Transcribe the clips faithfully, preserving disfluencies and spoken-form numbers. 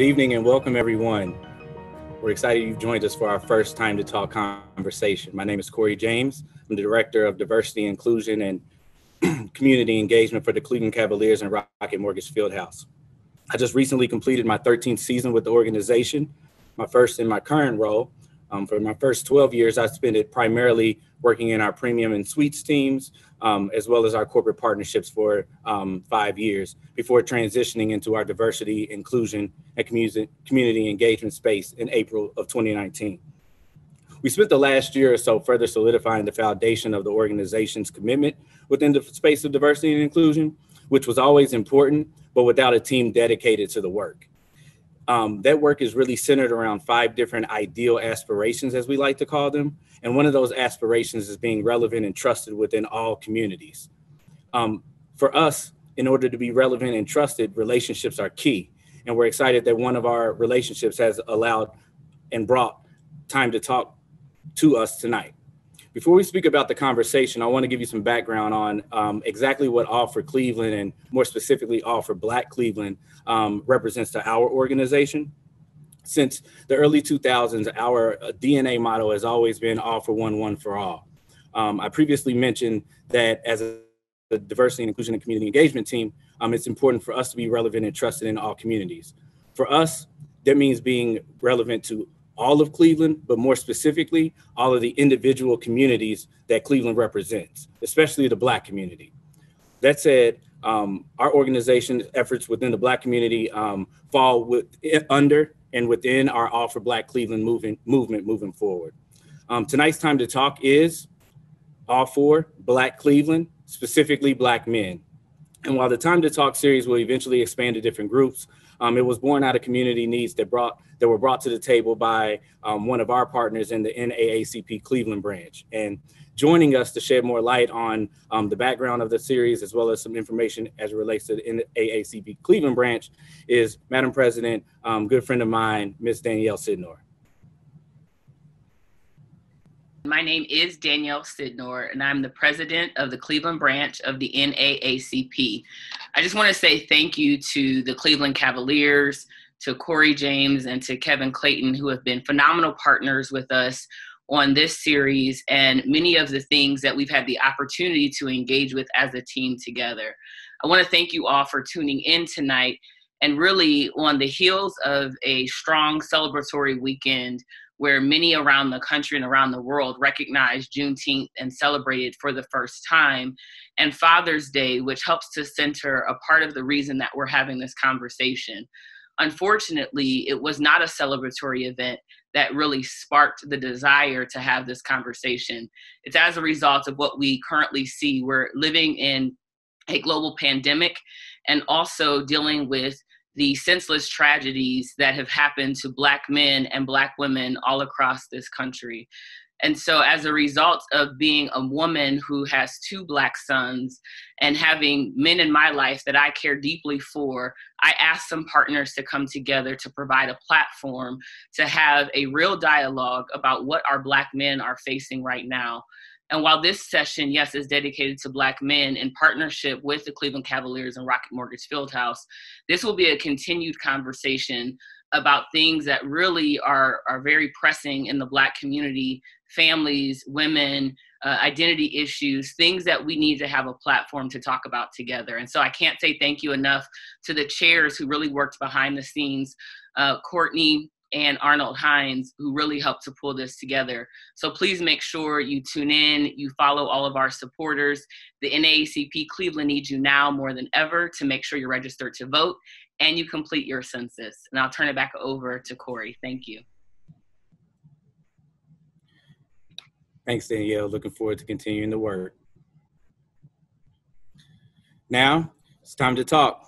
Good evening and welcome everyone. We're excited you've joined us for our first Time to Talk conversation. My name is Corey James. I'm the Director of Diversity, Inclusion, and Community Engagement for the Cleveland Cavaliers and Rocket Mortgage FieldHouse. I just recently completed my thirteenth season with the organization, my first in my current role. Um, for my first twelve years, I spent it primarily working in our premium and suites teams, um, as well as our corporate partnerships for um, five years before transitioning into our diversity, inclusion, and community, community engagement space in April of twenty nineteen. We spent the last year or so further solidifying the foundation of the organization's commitment within the space of diversity and inclusion, which was always important, but without a team dedicated to the work. Um, that work is really centered around five different ideal aspirations, as we like to call them. And one of those aspirations is being relevant and trusted within all communities. Um, for us, in order to be relevant and trusted, relationships are key. And we're excited that one of our relationships has allowed and brought Time to Talk to us tonight. Before we speak about the conversation, I want to give you some background on um, exactly what ALL for Cleveland, and more specifically ALL for Black Cleveland, um, represents to our organization. Since the early two thousands, our D N A motto has always been ALL for One, One for All. Um, I previously mentioned that as a diversity and inclusion and community engagement team, um, it's important for us to be relevant and trusted in all communities. For us, that means being relevant to all of Cleveland, but more specifically, all of the individual communities that Cleveland represents, especially the Black community. That said, um, our organization's efforts within the Black community um, fall with, under and within our ALL for Black Cleveland moving, movement moving forward. Um, tonight's Time to Talk is ALL for Black Cleveland, specifically Black men. And while the Time to Talk series will eventually expand to different groups, Um, it was born out of community needs that brought that were brought to the table by um, one of our partners in the N double A C P Cleveland branch. And joining us to shed more light on um, the background of the series, as well as some information as it relates to the N double A C P Cleveland branch, is Madam President, um, good friend of mine, Miz Danielle Sidnor. My name is Danielle Sidnor, and I'm the president of the Cleveland branch of the N double A C P. I just want to say thank you to the Cleveland Cavaliers, to Corey James, and to Kevin Clayton, who have been phenomenal partners with us on this series and many of the things that we've had the opportunity to engage with as a team together. I want to thank you all for tuning in tonight, and really on the heels of a strong celebratory weekend where many around the country and around the world recognized Juneteenth and celebrated for the first time, and Father's Day, which helps to center a part of the reason that we're having this conversation. Unfortunately, it was not a celebratory event that really sparked the desire to have this conversation. It's as a result of what we currently see. We're living in a global pandemic and also dealing with the senseless tragedies that have happened to Black men and Black women all across this country. And so as a result of being a woman who has two Black sons and having men in my life that I care deeply for, I asked some partners to come together to provide a platform to have a real dialogue about what our Black men are facing right now. And while this session, yes, is dedicated to Black men in partnership with the Cleveland Cavaliers and Rocket Mortgage FieldHouse, this will be a continued conversation about things that really are, are very pressing in the Black community, families, women, uh, identity issues, things that we need to have a platform to talk about together. And so I can't say thank you enough to the chairs who really worked behind the scenes, uh, Courtney and Arnold Hines, who really helped to pull this together. So please make sure you tune in, you follow all of our supporters. The N double A C P Cleveland needs you now more than ever to make sure you're registered to vote and you complete your census. And I'll turn it back over to Corey. Thank you. Thanks, Danielle. Looking forward to continuing the work. Now it's time to talk.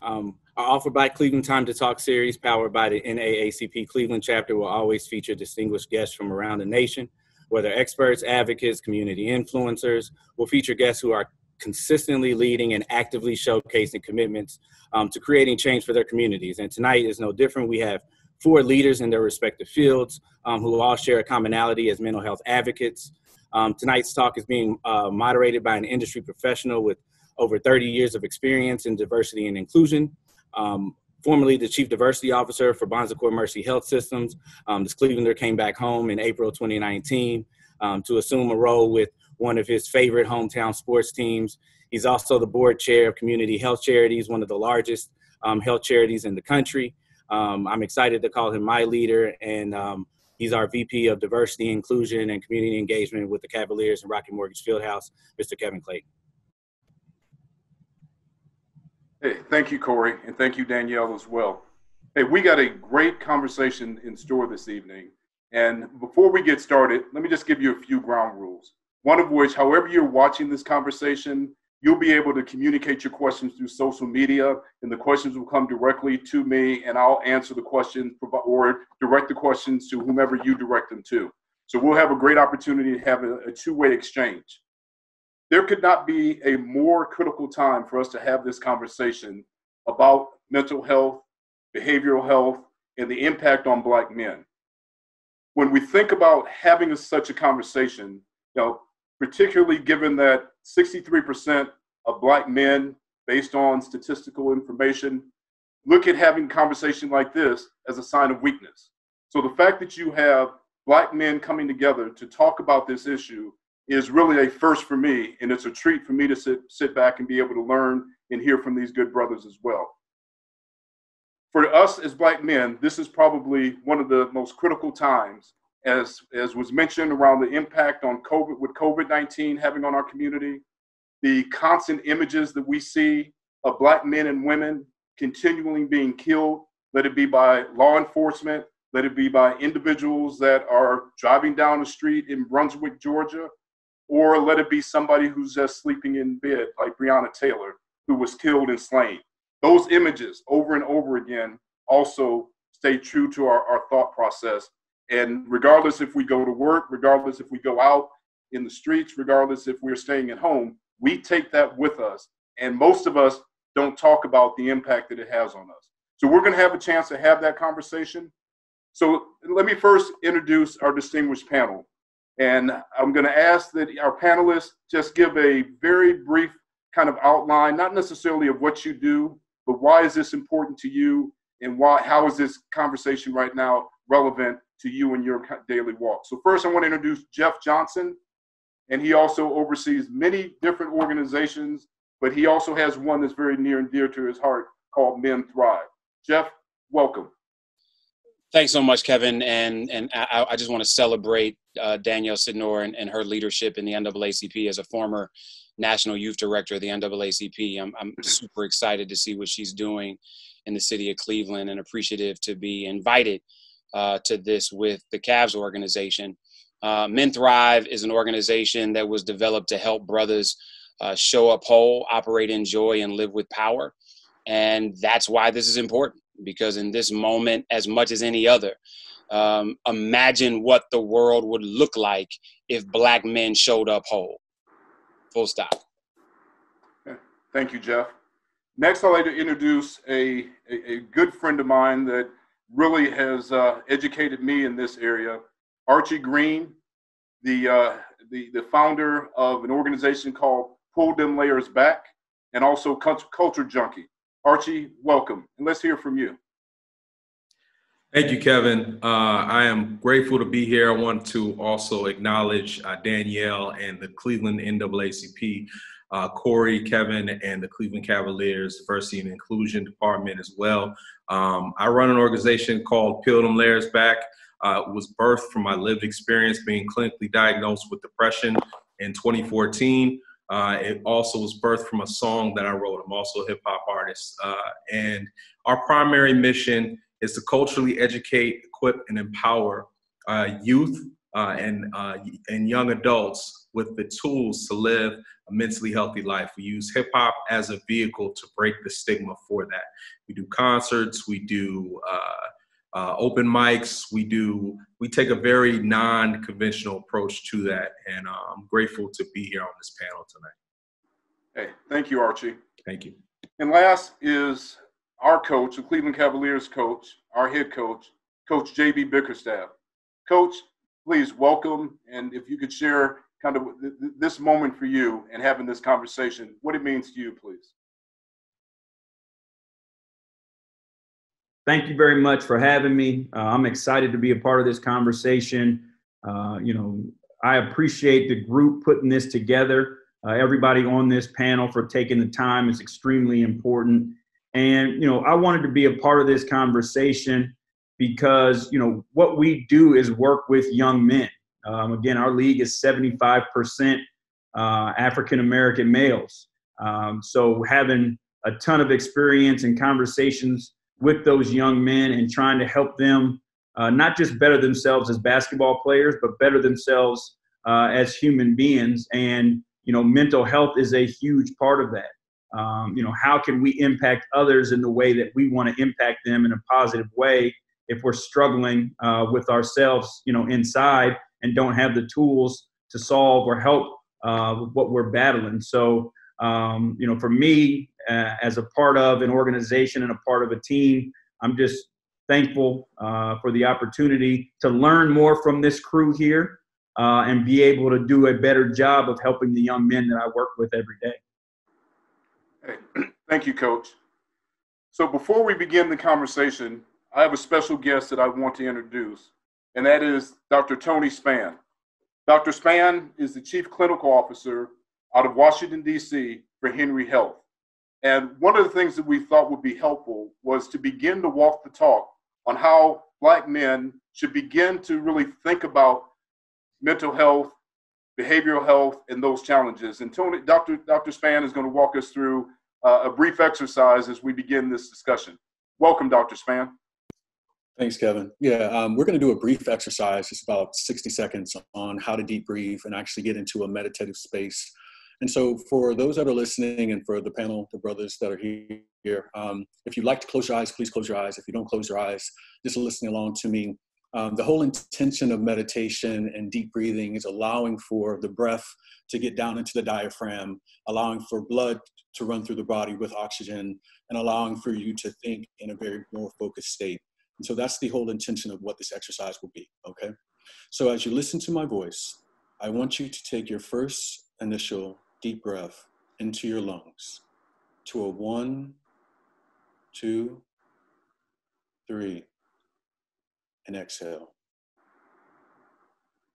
Um, Our ALL for Black Cleveland Time to Talk series, powered by the N double A C P Cleveland chapter, will always feature distinguished guests from around the nation. Whether experts, advocates, community influencers, we'll feature guests who are consistently leading and actively showcasing commitments um, to creating change for their communities. And tonight is no different. We have four leaders in their respective fields um, who all share a commonality as mental health advocates. Um, tonight's talk is being uh, moderated by an industry professional with over thirty years of experience in diversity and inclusion. Um, formerly the Chief Diversity Officer for Bon Secours Mercy Health Systems. Um, this Clevelander came back home in April twenty nineteen um, to assume a role with one of his favorite hometown sports teams. He's also the board chair of Community Health Charities, one of the largest um, health charities in the country. Um, I'm excited to call him my leader, and um, he's our V P of Diversity, Inclusion, and Community Engagement with the Cavaliers and Rocket Mortgage FieldHouse, Mister Kevin Clayton. Hey, thank you, Corey, and thank you, Danielle, as well. Hey, we got a great conversation in store this evening, and before we get started, let me just give you a few ground rules. One of which, however you're watching this conversation, you'll be able to communicate your questions through social media, and the questions will come directly to me, and I'll answer the questions or direct the questions to whomever you direct them to. So we'll have a great opportunity to have a, a two-way exchange. There could not be a more critical time for us to have this conversation about mental health, behavioral health, and the impact on Black men. When we think about having a, such a conversation, you know, particularly given that sixty-three percent of Black men, based on statistical information, look at having a conversation like this as a sign of weakness. So the fact that you have Black men coming together to talk about this issue is really a first for me, and it's a treat for me to sit, sit back and be able to learn and hear from these good brothers as well. For us as Black men, this is probably one of the most critical times. As, as was mentioned, around the impact on COVID, with COVID nineteen having on our community, the constant images that we see of Black men and women continually being killed, let it be by law enforcement, let it be by individuals that are driving down the street in Brunswick, Georgia, or let it be somebody who's just sleeping in bed, like Breonna Taylor, who was killed and slain. Those images over and over again also stay true to our, our thought process. And regardless if we go to work, regardless if we go out in the streets, regardless if we're staying at home, we take that with us. And most of us don't talk about the impact that it has on us. So we're going to have a chance to have that conversation. So let me first introduce our distinguished panel. And I'm going to ask that our panelists just give a very brief kind of outline, not necessarily of what you do, but why is this important to you, and why, how is this conversation right now relevant to you in your daily walk. So first I want to introduce Jeff Johnson, and he also oversees many different organizations, but he also has one that's very near and dear to his heart called Men Thrive. Jeff, welcome. Thanks so much, Kevin, and, and I, I just want to celebrate uh, Danielle Sidnor and, and her leadership in the N double A C P as a former National Youth Director of the N double A C P. I'm, I'm super excited to see what she's doing in the city of Cleveland and appreciative to be invited Uh, to this with the Cavs organization. Uh, Men Thrive is an organization that was developed to help brothers uh, show up whole, operate in joy, and live with power. And that's why this is important, because in this moment, as much as any other, um, imagine what the world would look like if Black men showed up whole. Full stop. Thank you, Jeff. Next, I'd like to introduce a, a, a good friend of mine that really has uh, educated me in this area. Archie Green, the, uh, the, the founder of an organization called Peel Them Layers Back, and also Culture Junkie. Archie, welcome, and let's hear from you. Thank you, Kevin. Uh, I am grateful to be here. I want to also acknowledge uh, Danielle and the Cleveland N double A C P, uh, Corey, Kevin, and the Cleveland Cavaliers Diversity and Inclusion Department as well. Um, I run an organization called Peel Them Layers Back. Uh, it was birthed from my lived experience being clinically diagnosed with depression in twenty fourteen. Uh, it also was birthed from a song that I wrote. I'm also a hip hop artist. Uh, and our primary mission is to culturally educate, equip, and empower uh, youth uh, and, uh, and young adults with the tools to live a mentally healthy life. We use hip hop as a vehicle to break the stigma for that. We do concerts, we do uh, uh, open mics, we do, we take a very non-conventional approach to that. And uh, I'm grateful to be here on this panel tonight. Hey, thank you, Archie. Thank you. And last is our coach, the Cleveland Cavaliers coach, our head coach, Coach J B Bickerstaff. Coach, please welcome, and if you could share kind of this moment for you and having this conversation, what it means to you, please. thank you very much for having me. Uh, I'm excited to be a part of this conversation. Uh, you know, I appreciate the group putting this together. Uh, everybody on this panel for taking the time. It's extremely important. And, you know, I wanted to be a part of this conversation because, you know, what we do is work with young men. Um, again, our league is seventy-five percent uh, African-American males. Um, so having a ton of experience and conversations with those young men and trying to help them uh, not just better themselves as basketball players, but better themselves uh, as human beings. And, you know, mental health is a huge part of that. Um, you know, how can we impact others in the way that we want to impact them in a positive way if we're struggling uh, with ourselves, you know, inside and don't have the tools to solve or help uh, with what we're battling. So, um, you know, for me, uh, as a part of an organization and a part of a team, I'm just thankful uh, for the opportunity to learn more from this crew here uh, and be able to do a better job of helping the young men that I work with every day. Hey, thank you, Coach. So before we begin the conversation, I have a special guest that I want to introduce, and that is Doctor Tony Spann. Doctor Spann is the Chief Clinical Officer out of Washington, D C for Henry Health. And one of the things that we thought would be helpful was to begin to walk the talk on how Black men should begin to really think about mental health, behavioral health, and those challenges. And Tony, Doctor Doctor Spann is going to walk us through uh, a brief exercise as we begin this discussion. Welcome, Doctor Spann. Thanks, Kevin. Yeah, um, we're going to do a brief exercise, just about sixty seconds, on how to deep breathe and actually get into a meditative space. And so for those that are listening and for the panel, the brothers that are here, um, if you'd like to close your eyes, please close your eyes. If you don't close your eyes, just listen along to me. Um, the whole intention of meditation and deep breathing is allowing for the breath to get down into the diaphragm, allowing for blood to run through the body with oxygen, and allowing for you to think in a very more focused state. And so that's the whole intention of what this exercise will be, okay? So as you listen to my voice, I want you to take your first initial deep breath into your lungs to a one, two, three, and exhale.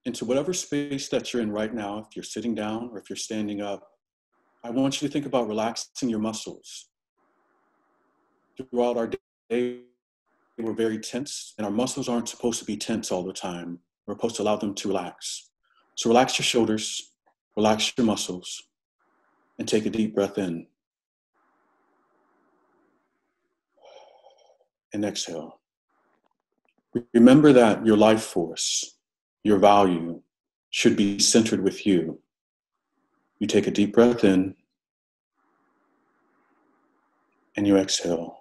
Into whatever space that you're in right now, if you're sitting down or if you're standing up, I want you to think about relaxing your muscles. Throughout our day, we're very tense, and our muscles aren't supposed to be tense all the time. We're supposed to allow them to relax. So relax your shoulders, relax your muscles, and take a deep breath in. And exhale. Remember that your life force, your value, should be centered with you. You take a deep breath in, and you exhale.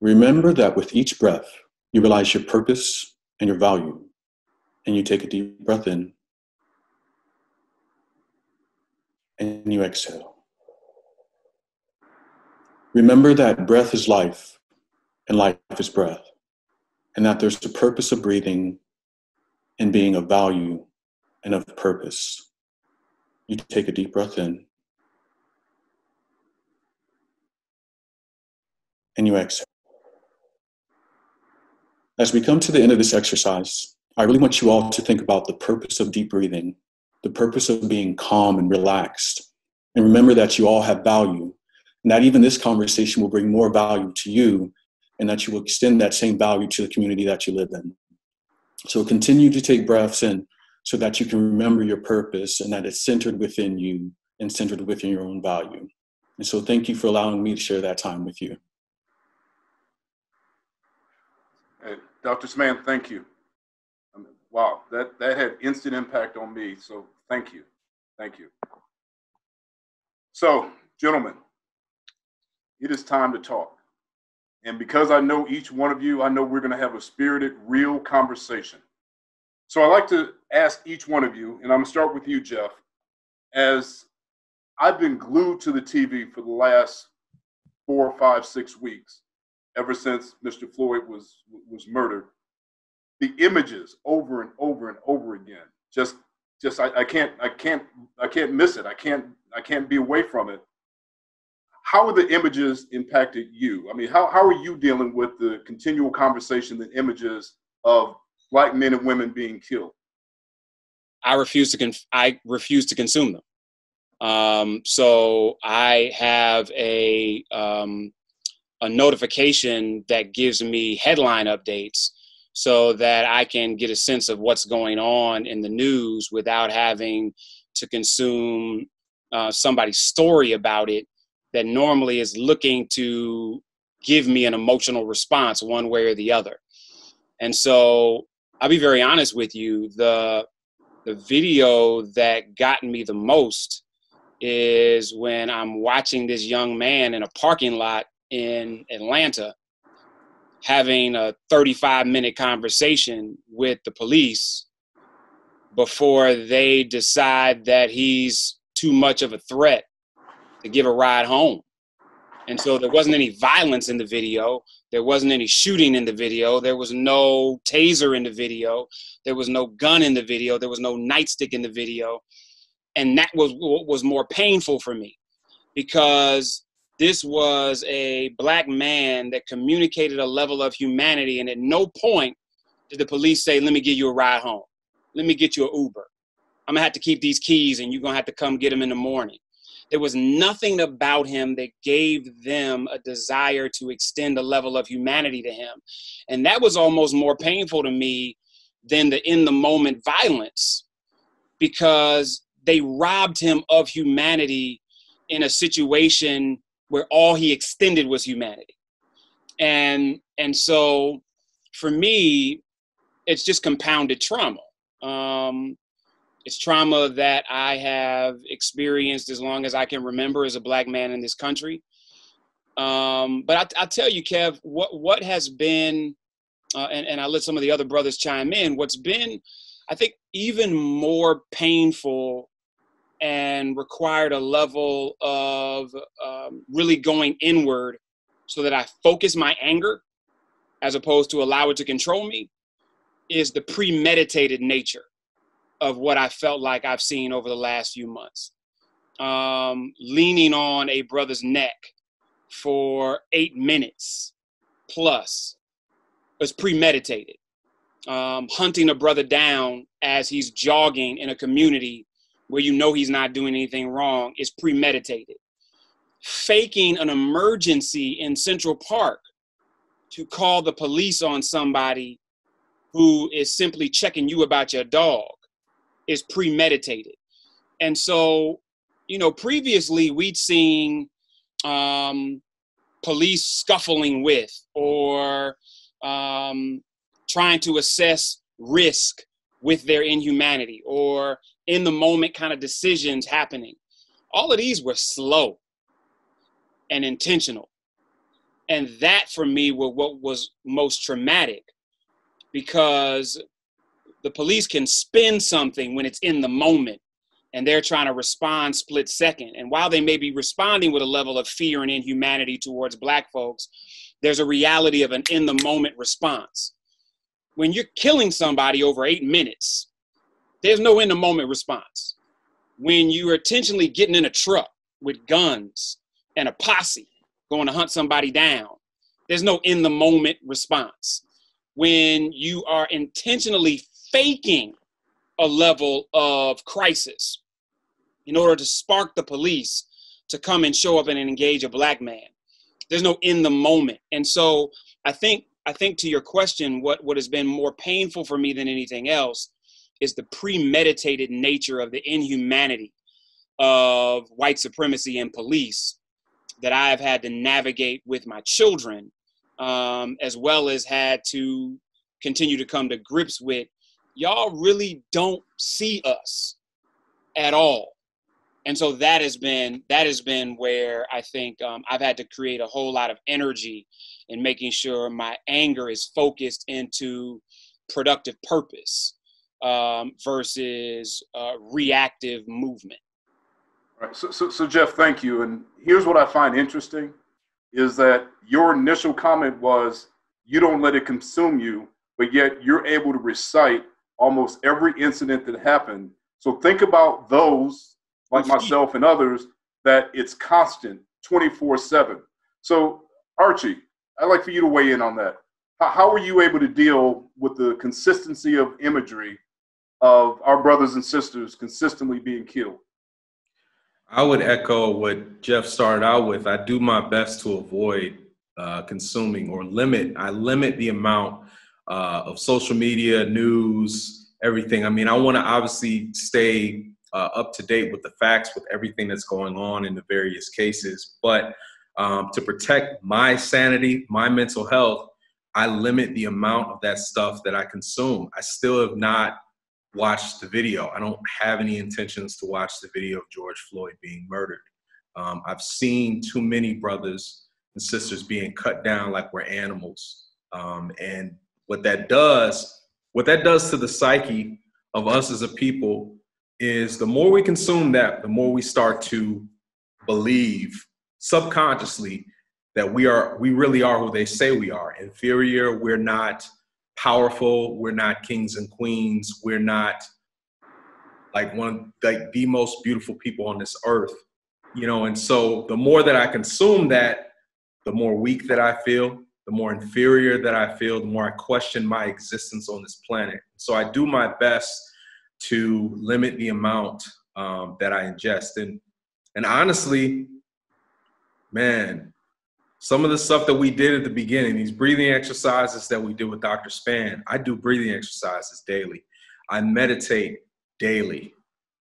Remember that with each breath, you realize your purpose and your value, and you take a deep breath in, and you exhale. Remember that breath is life, and life is breath, and that there's the purpose of breathing and being of value and of purpose. You take a deep breath in, and you exhale. As we come to the end of this exercise, I really want you all to think about the purpose of deep breathing, the purpose of being calm and relaxed. And remember that you all have value, and that even this conversation will bring more value to you, and that you will extend that same value to the community that you live in. So continue to take breaths in so that you can remember your purpose and that it's centered within you and centered within your own value. And so thank you for allowing me to share that time with you. Doctor Spann, thank you. I mean, wow, that, that had instant impact on me, so thank you, thank you. So, gentlemen, it is time to talk. And because I know each one of you, I know we're gonna have a spirited, real conversation. So I'd like to ask each one of you, and I'm gonna start with you, Jeff, as I've been glued to the T V for the last four, five, six weeks, ever since Mister Floyd was was murdered, the images over and over and over again. Just, just I, I can't, I can't, I can't miss it. I can't, I can't be away from it. how are the images impacted you? I mean, how, how are you dealing with the continual conversation and images of Black men and women being killed? I refuse to con- I refuse to consume them. Um, so I have a, um, a notification that gives me headline updates so that I can get a sense of what's going on in the news without having to consume uh, somebody's story about it that normally is looking to give me an emotional response one way or the other. And so I'll be very honest with you. The, the video that got me the most is when I'm watching this young man in a parking lot in Atlanta having a thirty-five minute conversation with the police before they decide that he's too much of a threat to give a ride home. And so there wasn't any violence in the video. There wasn't any shooting in the video. There was no taser in the video. There was no gun in the video. There was no nightstick in the video. And that was what was more painful for me, because this was a Black man that communicated a level of humanity. And at no point did the police say, let me give you a ride home. Let me get you an Uber. I'm gonna have to keep these keys and you're gonna have to come get them in the morning. There was nothing about him that gave them a desire to extend a level of humanity to him. And that was almost more painful to me than the in the moment violence, because they robbed him of humanity in a situation where all he extended was humanity. And, and so for me, it's just compounded trauma. Um, it's trauma that I have experienced as long as I can remember as a Black man in this country. Um, but I, I tell you, Kev, what, what has been, uh, and, and I let some of the other brothers chime in, what's been, I think, even more painful and required a level of um, really going inward so that I focus my anger as opposed to allow it to control me, is the premeditated nature of what I felt like I've seen over the last few months. Um, leaning on a brother's neck for eight minutes plus was premeditated. Um, hunting a brother down as he's jogging in a community where you know he's not doing anything wrong is premeditated. Faking an emergency in Central Park to call the police on somebody who is simply checking you about your dog is premeditated. And so, you know, previously we'd seen um, police scuffling with or um, trying to assess risk with their inhumanity or in the moment kind of decisions happening. All of these were slow and intentional. And that for me was what was most traumatic, because the police can spin something when it's in the moment and they're trying to respond split second. And while they may be responding with a level of fear and inhumanity towards Black folks, there's a reality of an in the moment response. When you're killing somebody over eight minutes, there's no in the moment response. When you are intentionally getting in a truck with guns and a posse going to hunt somebody down, there's no in the moment response. When you are intentionally faking a level of crisis in order to spark the police to come and show up and engage a Black man, there's no in the moment. And so I think I think to your question, what, what has been more painful for me than anything else is the premeditated nature of the inhumanity of white supremacy and police that I have had to navigate with my children, um, as well as had to continue to come to grips with. Y'all really don't see us at all. And so that has been, that has been where I think um, I've had to create a whole lot of energy in making sure my anger is focused into productive purpose um, versus uh, reactive movement. All right. So, so, so Jeff, thank you. And here's what I find interesting is that your initial comment was, you don't let it consume you, but yet you're able to recite almost every incident that happened. So think about those, like myself and others, that it's constant twenty-four seven. So Archie, I'd like for you to weigh in on that. How were you able to deal with the consistency of imagery of our brothers and sisters consistently being killed? I would echo what Jeff started out with. I do my best to avoid uh, consuming or limit. I limit the amount uh, of social media, news, everything. I mean, I want to obviously stay uh, up to date with the facts, with everything that's going on in the various cases. But um, to protect my sanity, my mental health, I limit the amount of that stuff that I consume. I still have not watched the video. I don't have any intentions to watch the video of George Floyd being murdered. Um, I've seen too many brothers and sisters being cut down like we're animals. Um, and what that does, what that does to the psyche of us as a people is the more we consume that, the more we start to believe subconsciously that we are, we really are who they say we are. Inferior, we're not powerful, we're not kings and queens, we're not like one like the most beautiful people on this earth, you know. And so the more that I consume that, the more weak that I feel, the more inferior that I feel, the more I question my existence on this planet. So I do my best to limit the amount um, that I ingest. And and honestly, man, some of the stuff that we did at the beginning, these breathing exercises that we did with Doctor Spann, I do breathing exercises daily. I meditate daily.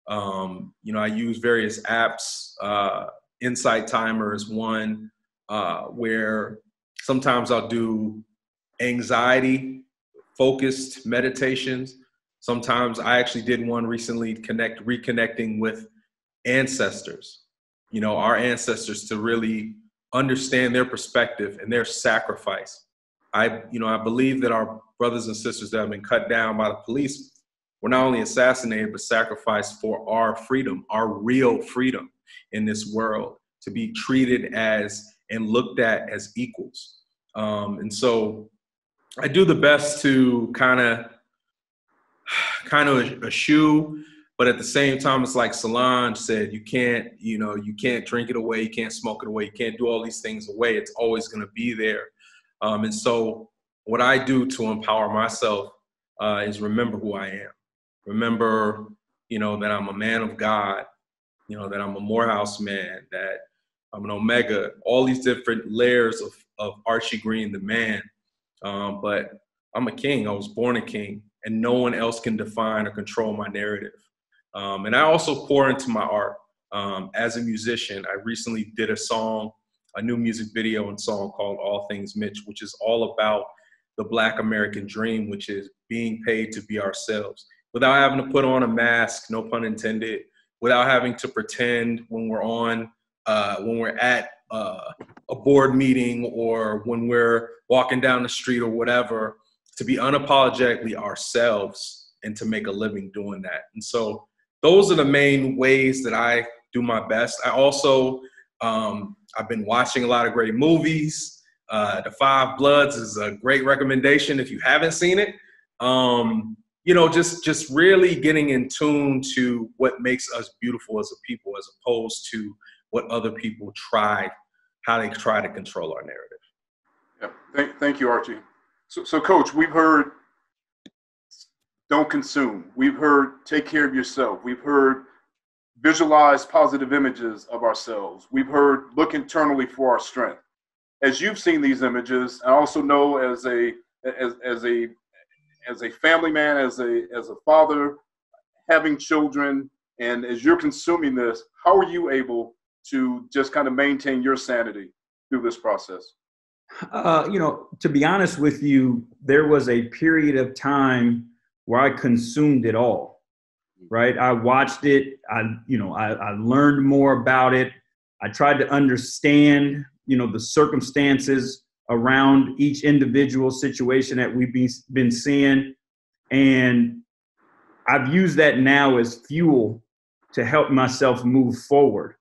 Um, you know, I use various apps. Uh, Insight Timer is one uh, where sometimes I'll do anxiety-focused meditations. Sometimes I actually did one recently, connect, reconnecting with ancestors, you know, our ancestors, to really understand their perspective and their sacrifice. I, you know, I believe that our brothers and sisters that have been cut down by the police were not only assassinated, but sacrificed for our freedom, our real freedom in this world, to be treated as and looked at as equals. Um, and so I do the best to kind of, kind of eschew. But at the same time, it's like Solange said, you can't, you know, you can't drink it away, you can't smoke it away, you can't do all these things away. It's always going to be there. Um, and so what I do to empower myself uh, is remember who I am. Remember, you know, that I'm a man of God, you know, that I'm a Morehouse man, that I'm an Omega, all these different layers of, of Archie Green, the man. Um, but I'm a king. I was born a king, and no one else can define or control my narrative. Um, and I also pour into my art um, as a musician. I recently did a song, a new music video and song called All Things Mitch, which is all about the Black American dream, which is being paid to be ourselves without having to put on a mask, no pun intended, without having to pretend when we're on, uh, when we're at uh, a board meeting or when we're walking down the street or whatever, to be unapologetically ourselves and to make a living doing that. And so those are the main ways that I do my best. I also, um, I've been watching a lot of great movies. Uh, The Five Bloods is a great recommendation if you haven't seen it. Um, you know, just, just really getting in tune to what makes us beautiful as a people, as opposed to what other people try, how they try to control our narrative. Yeah, thank, thank you, Archie. So, so Coach, we've heard don't consume. We've heard, take care of yourself. We've heard, visualize positive images of ourselves. We've heard, look internally for our strength. As you've seen these images, I also know as a as as a as a family man, as a as a father, having children, and as you're consuming this, how are you able to just kind of maintain your sanity through this process? Uh, you know, to be honest with you, there was a period of time where I consumed it all, right? I watched it, I, you know, I, I learned more about it. I tried to understand, you know, the circumstances around each individual situation that we've be, been seeing. And I've used that now as fuel to help myself move forward.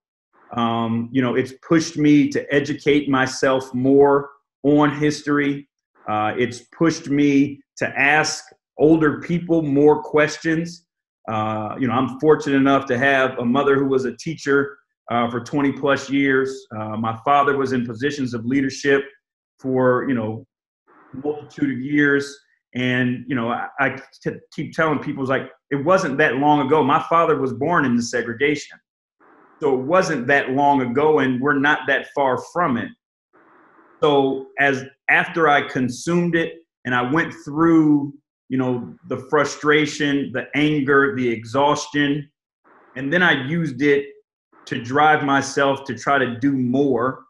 Um, you know, it's pushed me to educate myself more on history. Uh, it's pushed me to ask older people more questions. Uh, you know, I'm fortunate enough to have a mother who was a teacher uh, for twenty plus years. Uh, my father was in positions of leadership for, you know, multitude of years. And, you know, I, I t- keep telling people, it's like, it wasn't that long ago. My father was born into segregation. So it wasn't that long ago, and we're not that far from it. So as after I consumed it and I went through, you know, the frustration, the anger, the exhaustion, and then I used it to drive myself to try to do more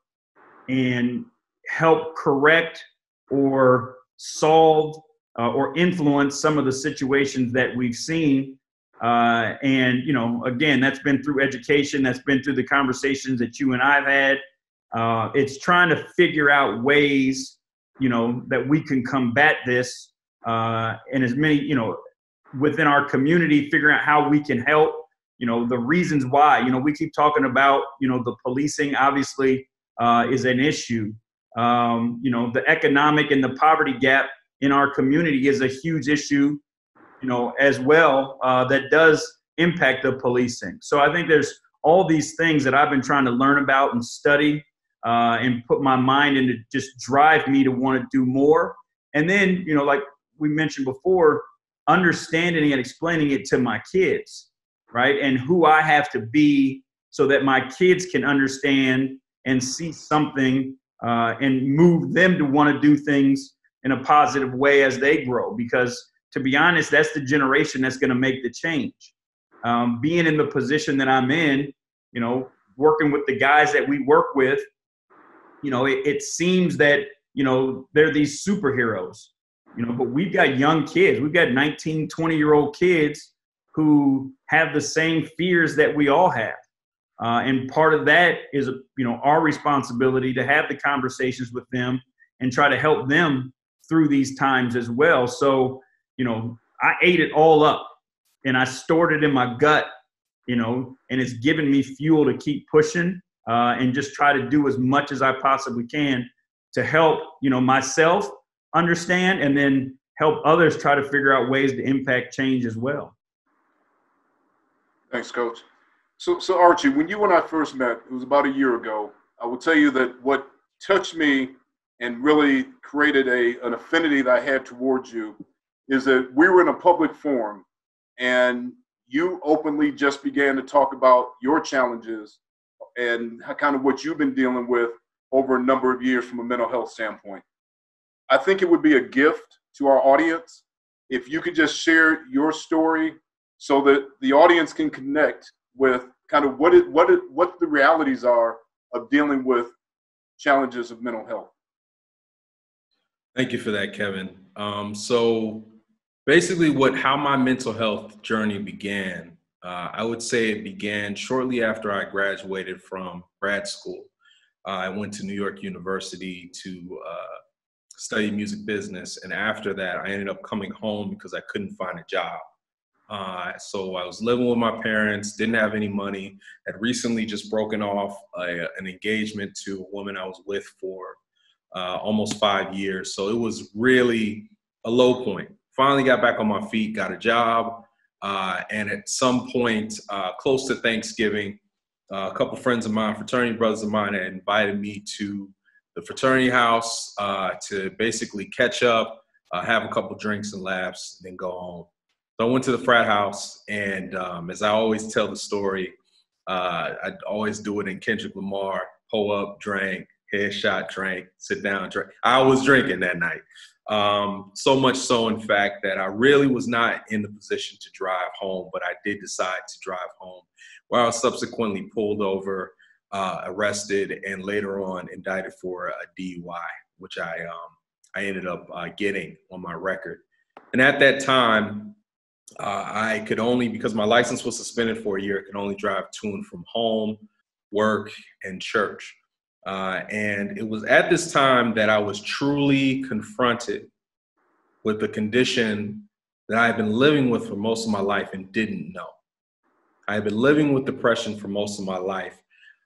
and help correct or solve uh, or influence some of the situations that we've seen. Uh, and, you know, again, that's been through education. That's been through the conversations that you and I've had. Uh, it's trying to figure out ways, you know, that we can combat this. Uh, and as many, you know, within our community, figuring out how we can help, you know, the reasons why, you know, we keep talking about, you know, the policing obviously uh, is an issue. Um, you know, the economic and the poverty gap in our community is a huge issue, you know, as well, uh, that does impact the policing. So I think there's all these things that I've been trying to learn about and study uh, and put my mind into, just drive me to want to do more. And then, you know, like we mentioned before, understanding and explaining it to my kids, right? And who I have to be so that my kids can understand and see something uh, and move them to want to do things in a positive way as they grow. Because to be honest, that's the generation that's going to make the change. Um, being in the position that I'm in, you know, working with the guys that we work with, you know, it, it seems that, you know, they're these superheroes, you know, but we've got young kids. We've got nineteen, twenty-year-old kids who have the same fears that we all have. Uh, and part of that is, you know, our responsibility to have the conversations with them and try to help them through these times as well. So, you know, I ate it all up and I stored it in my gut, you know, and it's given me fuel to keep pushing uh, and just try to do as much as I possibly can to help, you know, myself understand and then help others try to figure out ways to impact change as well. Thanks, Coach. So, so Archie, when you and I first met, it was about a year ago, I will tell you that what touched me and really created a, an affinity that I had towards you is that we were in a public forum and you openly just began to talk about your challenges and kind of what you've been dealing with over a number of years from a mental health standpoint. I think it would be a gift to our audience if you could just share your story so that the audience can connect with kind of what it, what it, what the realities are of dealing with challenges of mental health. Thank you for that, Kevin. Um, so Basically, what how my mental health journey began, uh, I would say it began shortly after I graduated from grad school. Uh, I went to New York University to uh, study music business. And after that, I ended up coming home because I couldn't find a job. Uh, so I was living with my parents, didn't have any money, had recently just broken off a, an engagement to a woman I was with for uh, almost five years. So it was really a low point. Finally got back on my feet, got a job, uh, and at some point, uh, close to Thanksgiving, uh, a couple friends of mine, fraternity brothers of mine, had invited me to the fraternity house uh, to basically catch up, uh, have a couple drinks and laughs, and then go home. So I went to the frat house, and um, as I always tell the story, uh, I always do it in Kendrick Lamar, pull up, drank, headshot, drank, sit down, drank. I was drinking that night. Um, so much so, in fact, that I really was not in the position to drive home, but I did decide to drive home, where I was subsequently pulled over, uh, arrested, and later on indicted for a D U I, which I, um, I ended up uh, getting on my record. And at that time, uh, I could only, because my license was suspended for a year, I could only drive to and from home, work, and church. Uh, and it was at this time that I was truly confronted with the condition that I had been living with for most of my life and didn't know. I had been living with depression for most of my life.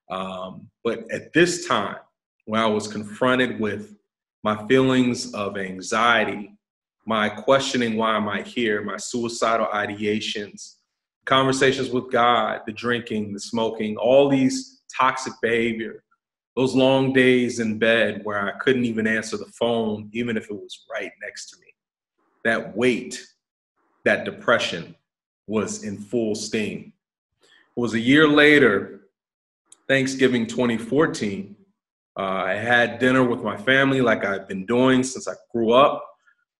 Um, but at this time, when I was confronted with my feelings of anxiety, my questioning why am I here, my suicidal ideations, conversations with God, the drinking, the smoking, all these toxic behavior, those long days in bed where I couldn't even answer the phone, even if it was right next to me. That weight, that depression was in full steam. It was a year later, Thanksgiving twenty fourteen, uh, I had dinner with my family like I've been doing since I grew up.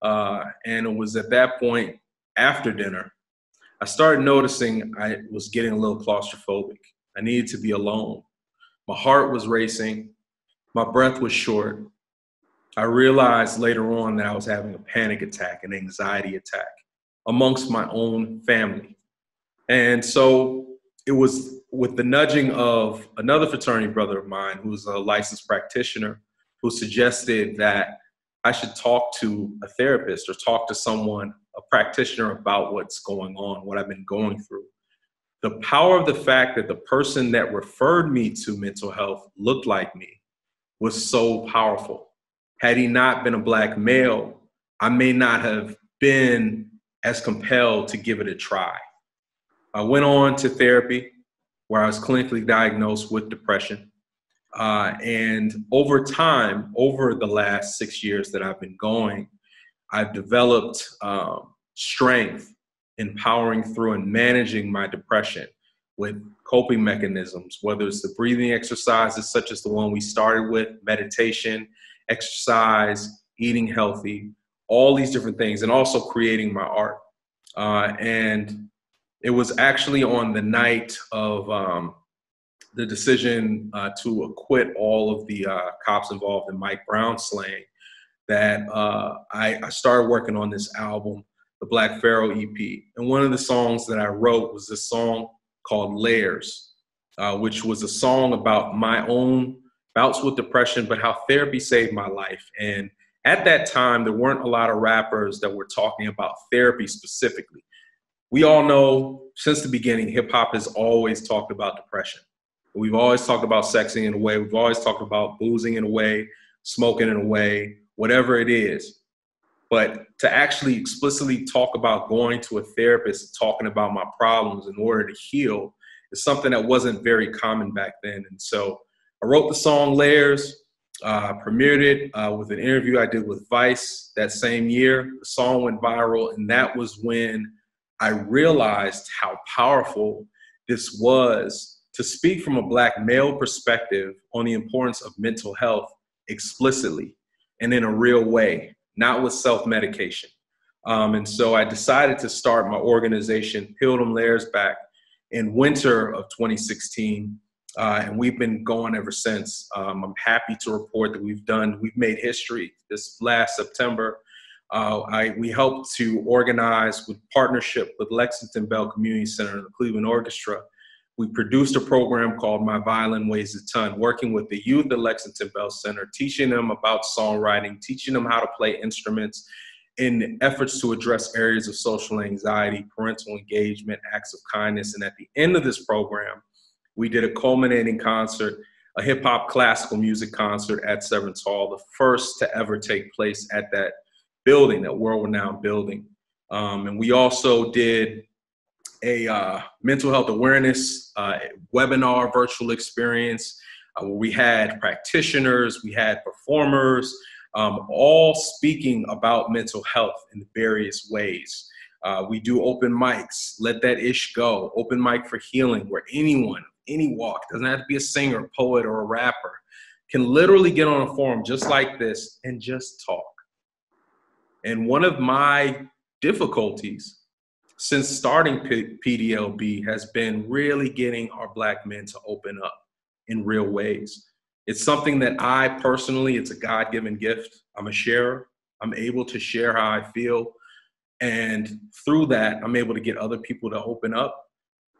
Uh, and it was at that point after dinner, I started noticing I was getting a little claustrophobic. I needed to be alone. My heart was racing. My breath was short. I realized later on that I was having a panic attack, an anxiety attack amongst my own family. And so it was with the nudging of another fraternity brother of mine who was a licensed practitioner who suggested that I should talk to a therapist or talk to someone, a practitioner, about what's going on, what I've been going through. The power of the fact that the person that referred me to mental health looked like me was so powerful. Had he not been a Black male, I may not have been as compelled to give it a try. I went on to therapy where I was clinically diagnosed with depression. Uh, and over time, over the last six years that I've been going, I've developed um, strength in powering through and managing my depression with coping mechanisms, whether it's the breathing exercises, such as the one we started with, meditation, exercise, eating healthy, all these different things, and also creating my art. Uh, and it was actually on the night of um, the decision uh, to acquit all of the uh, cops involved in Mike Brown's slaying that uh, I, I started working on this album, the Black Pharaoh E P. And one of the songs that I wrote was this song called Layers, uh, which was a song about my own bouts with depression, but how therapy saved my life. And at that time, there weren't a lot of rappers that were talking about therapy specifically. We all know since the beginning, hip hop has always talked about depression. We've always talked about sexing in a way. We've always talked about boozing in a way, smoking in a way, whatever it is. But to actually explicitly talk about going to a therapist and talking about my problems in order to heal is something that wasn't very common back then. And so I wrote the song Layers, uh, premiered it uh, with an interview I did with Vice that same year. The song went viral, and that was when I realized how powerful this was to speak from a Black male perspective on the importance of mental health explicitly and in a real way, not with self-medication. Um, and so I decided to start my organization, Peel Them Layers Back, in winter of twenty sixteen. Uh, and we've been going ever since. Um, I'm happy to report that we've done, we've made history this last September. Uh, I, we helped to organize with partnership with Lexington Bell Community Center and the Cleveland Orchestra. We produced a program called My Violin Weighs a Ton, working with the youth at Lexington Bell Center, teaching them about songwriting, teaching them how to play instruments in efforts to address areas of social anxiety, parental engagement, acts of kindness. And at the end of this program, we did a culminating concert, a hip hop classical music concert at Severance Hall, the first to ever take place at that building, that world-renowned building. Um, and we also did a uh, mental health awareness uh, webinar virtual experience uh, where we had practitioners, we had performers, um, all speaking about mental health in various ways. Uh, we do open mics, Let That Ish Go, Open Mic for Healing, where anyone, any walk, doesn't have to be a singer, poet, or a rapper, can literally get on a forum just like this and just talk. And one of my difficulties since starting P D L B has been really getting our Black men to open up in real ways. It's something that I personally, it's a God-given gift. I'm a sharer. I'm able to share how I feel. And through that, I'm able to get other people to open up.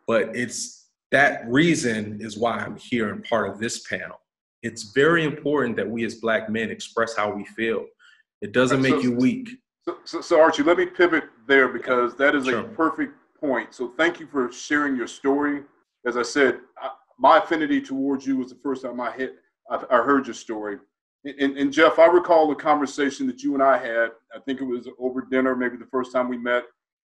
But it's that reason is why I'm here and part of this panel. It's very important that we as Black men express how we feel. It doesn't make so, you weak. So, so, so Archie, let me pivot there because that is sure. a perfect point. So thank you for sharing your story. As I said, I, my affinity towards you was the first time I, hit, I, I heard your story. And, and Jeff, I recall a conversation that you and I had, I think it was over dinner, maybe the first time we met,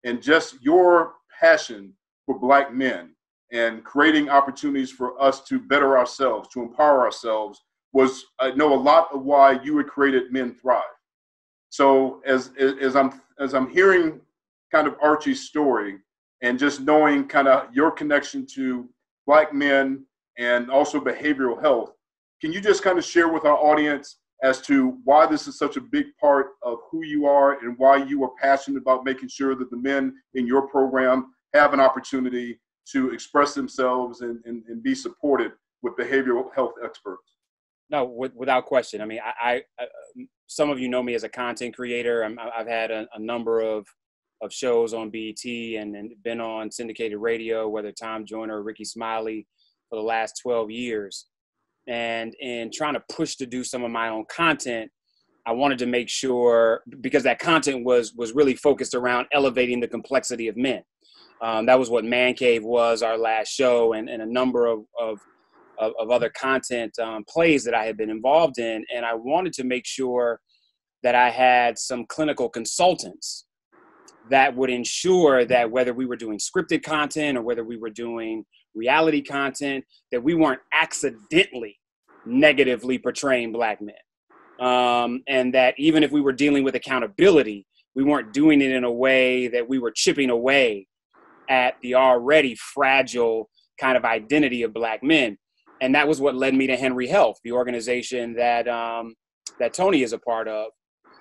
and just your passion for Black men and creating opportunities for us to better ourselves, to empower ourselves, was, I know, a lot of why you had created Men Thrive. So as as I'm as I'm hearing kind of Archie's story and just knowing kind of your connection to Black men and also behavioral health, can you just kind of share with our audience as to why this is such a big part of who you are and why you are passionate about making sure that the men in your program have an opportunity to express themselves and, and, and be supported with behavioral health experts? No, with, without question. I mean, I, I, some of you know me as a content creator. I'm, I've had a, a number of, of shows on B E T and, and been on syndicated radio, whether Tom Joyner or Ricky Smiley, for the last twelve years. And in trying to push to do some of my own content, I wanted to make sure, because that content was, was really focused around elevating the complexity of men. Um, that was what Man Cave was, our last show, and, and a number of, of Of, of other content um, plays that I had been involved in. And I wanted to make sure that I had some clinical consultants that would ensure that whether we were doing scripted content or whether we were doing reality content, that we weren't accidentally negatively portraying Black men. Um, and that even if we were dealing with accountability, we weren't doing it in a way that we were chipping away at the already fragile kind of identity of Black men. And that was what led me to Henry Health, the organization that um, that Tony is a part of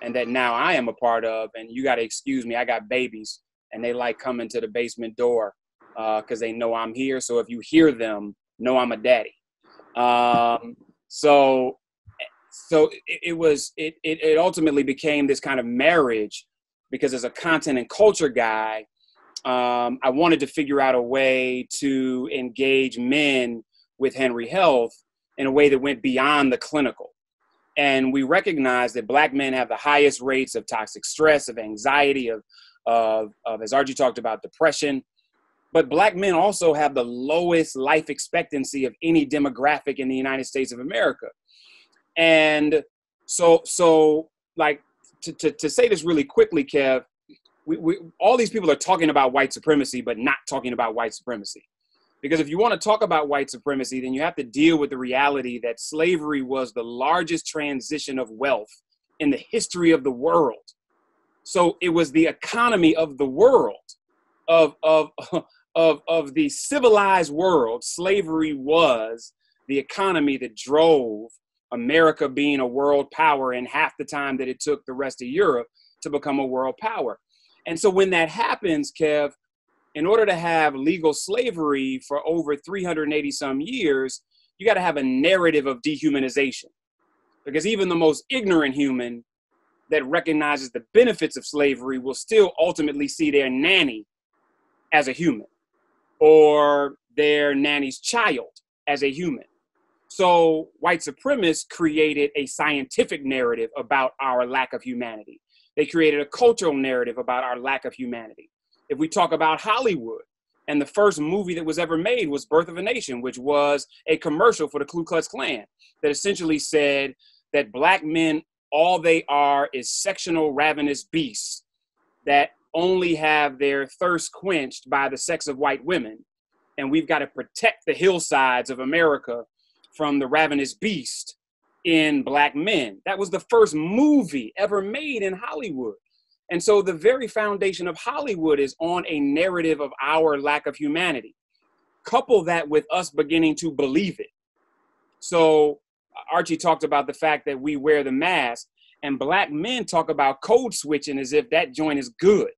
and that now I am a part of. And you got to excuse me, I got babies and they like coming to the basement door because uh, they know I'm here. So if you hear them, know I'm a daddy. Um, so so it, it was it, it, it ultimately became this kind of marriage, because as a content and culture guy, um, I wanted to figure out a way to engage men with Henry Health in a way that went beyond the clinical. And we recognize that Black men have the highest rates of toxic stress, of anxiety, of, of, of as Archie talked about, depression. But Black men also have the lowest life expectancy of any demographic in the United States of America. And so, so like, to, to, to say this really quickly, Kev, we, we, all these people are talking about white supremacy, but not talking about white supremacy. Because if you want to talk about white supremacy, then you have to deal with the reality that slavery was the largest transition of wealth in the history of the world. So it was the economy of the world, of, of, of, of the civilized world. Slavery was the economy that drove America being a world power in half the time that it took the rest of Europe to become a world power. And so when that happens, Kev, in order to have legal slavery for over three hundred eighty some years, you got to have a narrative of dehumanization, because even the most ignorant human that recognizes the benefits of slavery will still ultimately see their nanny as a human or their nanny's child as a human. So white supremacists created a scientific narrative about our lack of humanity. They created a cultural narrative about our lack of humanity. If we talk about Hollywood, and the first movie that was ever made was Birth of a Nation, which was a commercial for the Ku Klux Klan that essentially said that Black men, all they are is sectional ravenous beasts that only have their thirst quenched by the sex of white women. And we've got to protect the hillsides of America from the ravenous beast in Black men. That was the first movie ever made in Hollywood. And so the very foundation of Hollywood is on a narrative of our lack of humanity. Couple that with us beginning to believe it. So Archie talked about the fact that we wear the mask, and Black men talk about code switching as if that joint is good.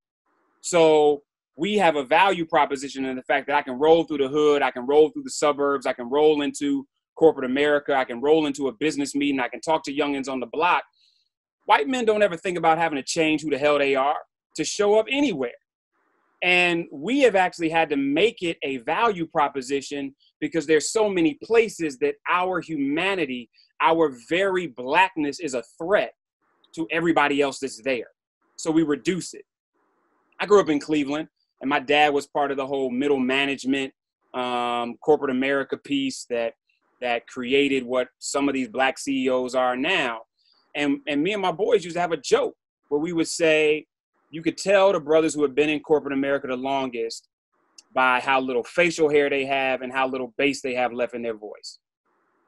So we have a value proposition in the fact that I can roll through the hood, I can roll through the suburbs, I can roll into corporate America, I can roll into a business meeting, I can talk to youngins on the block. White men don't ever think about having to change who the hell they are to show up anywhere. And we have actually had to make it a value proposition, because there's so many places that our humanity, our very Blackness, is a threat to everybody else that's there. So we reduce it. I grew up in Cleveland, and my dad was part of the whole middle management, um, corporate America piece that, that created what some of these Black C E Os are now. And, and me and my boys used to have a joke where we would say, you could tell the brothers who had been in corporate America the longest by how little facial hair they have and how little bass they have left in their voice.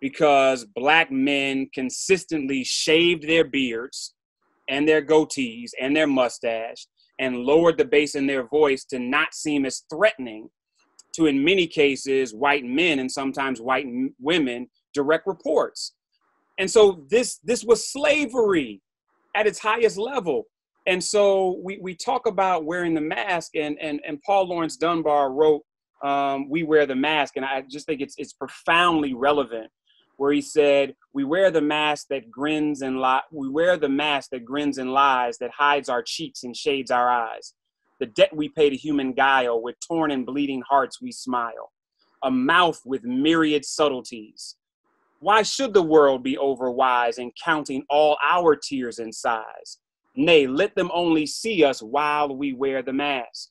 Because black men consistently shaved their beards and their goatees and their mustache and lowered the bass in their voice to not seem as threatening to, in many cases, white men and sometimes white m- women direct reports. And so this, this was slavery at its highest level. And so we, we talk about wearing the mask, and, and, and Paul Lawrence Dunbar wrote, um, We Wear the Mask. And I just think it's, it's profoundly relevant, where he said, we wear the mask that grins and li- we wear the mask that grins and lies, that hides our cheeks and shades our eyes. The debt we pay to human guile, with torn and bleeding hearts we smile. A mouth with myriad subtleties. Why should the world be overwise in counting all our tears and sighs? Nay, let them only see us while we wear the mask.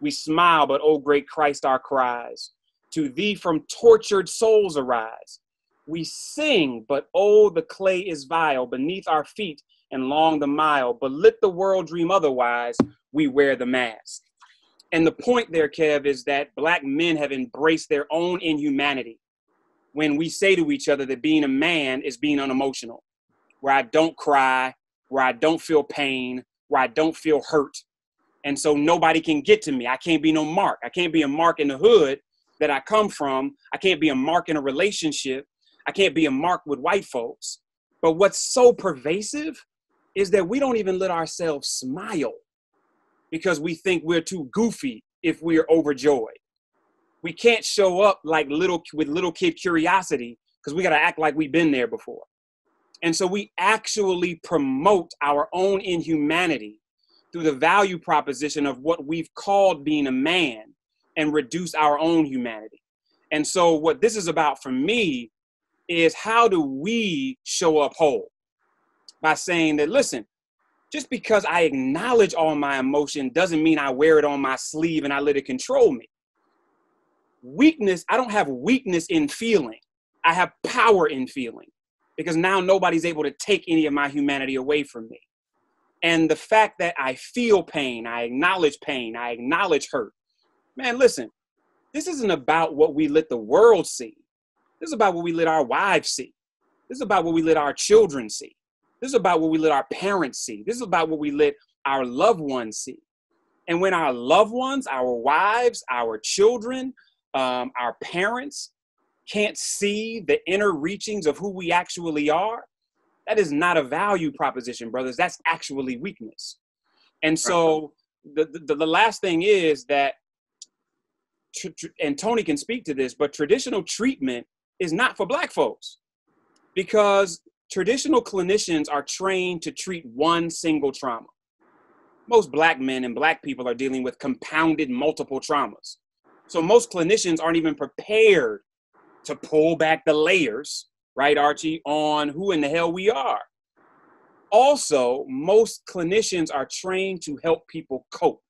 We smile, but oh great Christ, our cries to thee from tortured souls arise. We sing, but oh the clay is vile beneath our feet and long the mile, but let the world dream otherwise, we wear the mask. And the point there, Kev, is that black men have embraced their own inhumanity. When we say to each other that being a man is being unemotional, where I don't cry, where I don't feel pain, where I don't feel hurt. And so nobody can get to me. I can't be no mark. I can't be a mark in the hood that I come from. I can't be a mark in a relationship. I can't be a mark with white folks. But what's so pervasive is that we don't even let ourselves smile, because we think we're too goofy if we're overjoyed. We can't show up like little with little kid curiosity, because we got to act like we've been there before. And so we actually promote our own inhumanity through the value proposition of what we've called being a man, and reduce our own humanity. And so what this is about for me is, how do we show up whole? By saying that, listen, just because I acknowledge all my emotion doesn't mean I wear it on my sleeve and I let it control me. Weakness, I don't have weakness in feeling. I have power in feeling, because now nobody's able to take any of my humanity away from me. And the fact that I feel pain, I acknowledge pain, I acknowledge hurt. Man, listen, this isn't about what we let the world see. This is about what we let our wives see. This is about what we let our children see. This is about what we let our parents see. This is about what we let our loved ones see. And when our loved ones, our wives, our children, um, our parents can't see the inner reachings of who we actually are, that is not a value proposition, brothers. That's actually weakness. And so the, the, the last thing is that, and Tony can speak to this, but traditional treatment is not for black folks, because traditional clinicians are trained to treat one single trauma. Most black men and black people are dealing with compounded multiple traumas. So most clinicians aren't even prepared to pull back the layers, right, Archie, on who in the hell we are. Also, most clinicians are trained to help people cope.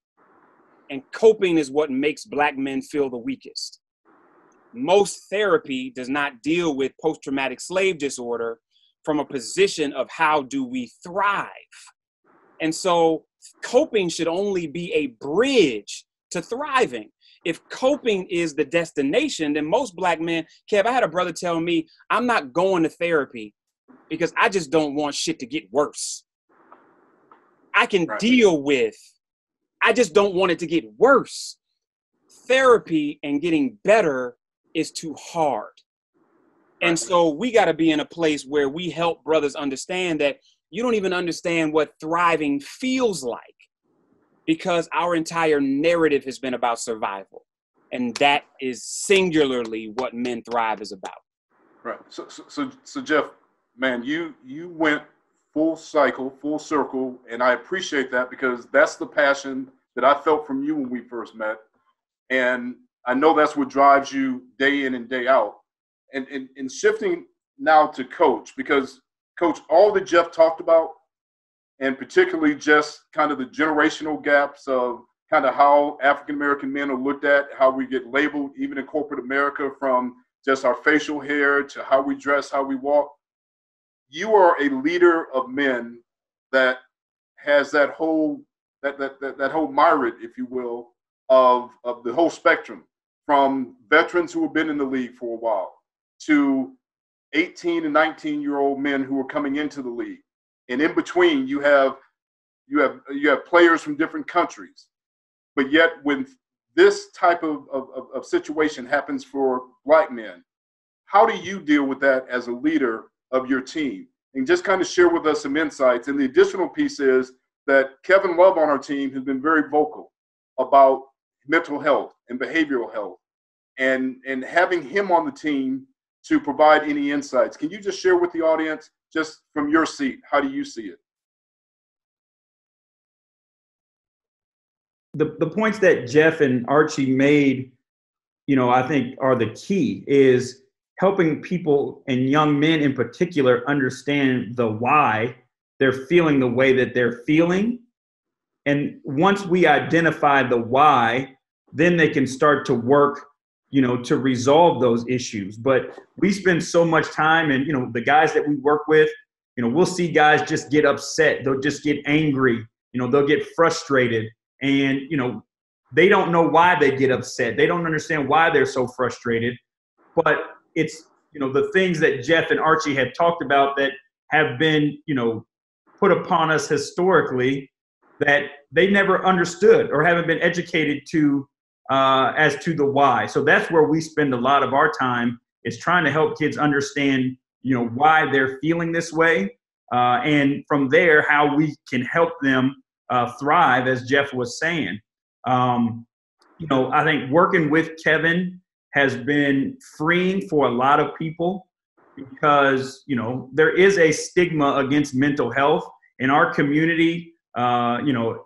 And coping is what makes black men feel the weakest. Most therapy does not deal with post-traumatic slave disorder from a position of how do we thrive. And so coping should only be a bridge to thriving. If coping is the destination, then most black men, Kev, I had a brother tell me, I'm not going to therapy because I just don't want shit to get worse. I can right. deal with, I just don't want it to get worse. Therapy and getting better is too hard. And so we got to be in a place where we help brothers understand that you don't even understand what thriving feels like, because our entire narrative has been about survival. And that is singularly what Men Thrive is about. Right. So, so, so, so Jeff, man, you, you went full cycle, full circle. And I appreciate that, because that's the passion that I felt from you when we first met. And I know that's what drives you day in and day out. And, and, and shifting now to Coach, because Coach, all that Jeff talked about, and particularly just kind of the generational gaps of kind of how African-American men are looked at, how we get labeled even in corporate America, from just our facial hair to how we dress, how we walk. You are a leader of men that has that whole, that, that, that, that whole myriad, if you will, of, of the whole spectrum, from veterans who have been in the league for a while to eighteen and nineteen year old men who are coming into the league. And in between, you have, you have, you have players from different countries. But yet when this type of, of, of situation happens for Black men, how do you deal with that as a leader of your team? And just kind of share with us some insights. And the additional piece is that Kevin Love on our team has been very vocal about mental health and behavioral health, and, and having him on the team to provide any insights. Can you just share with the audience, just from your seat, how do you see it? The, the points that Jeff and Archie made, you know, I think are the key, is helping people and young men in particular understand the why they're feeling the way that they're feeling. And once we identify the why, then they can start to work, you know, to resolve those issues. But we spend so much time, and, you know, the guys that we work with, you know, we'll see guys just get upset. They'll just get angry. You know, they'll get frustrated. And, you know, they don't know why they get upset. They don't understand why they're so frustrated. But it's, you know, the things that Jeff and Archie have talked about that have been, you know, put upon us historically that they never understood or haven't been educated to uh, as to the why. So that's where we spend a lot of our time, is trying to help kids understand, you know, why they're feeling this way. Uh, and from there, how we can help them uh, thrive, as Jeff was saying. Um, you know, I think working with Kevin has been freeing for a lot of people, because, you know, there is a stigma against mental health in our community. Uh, you know,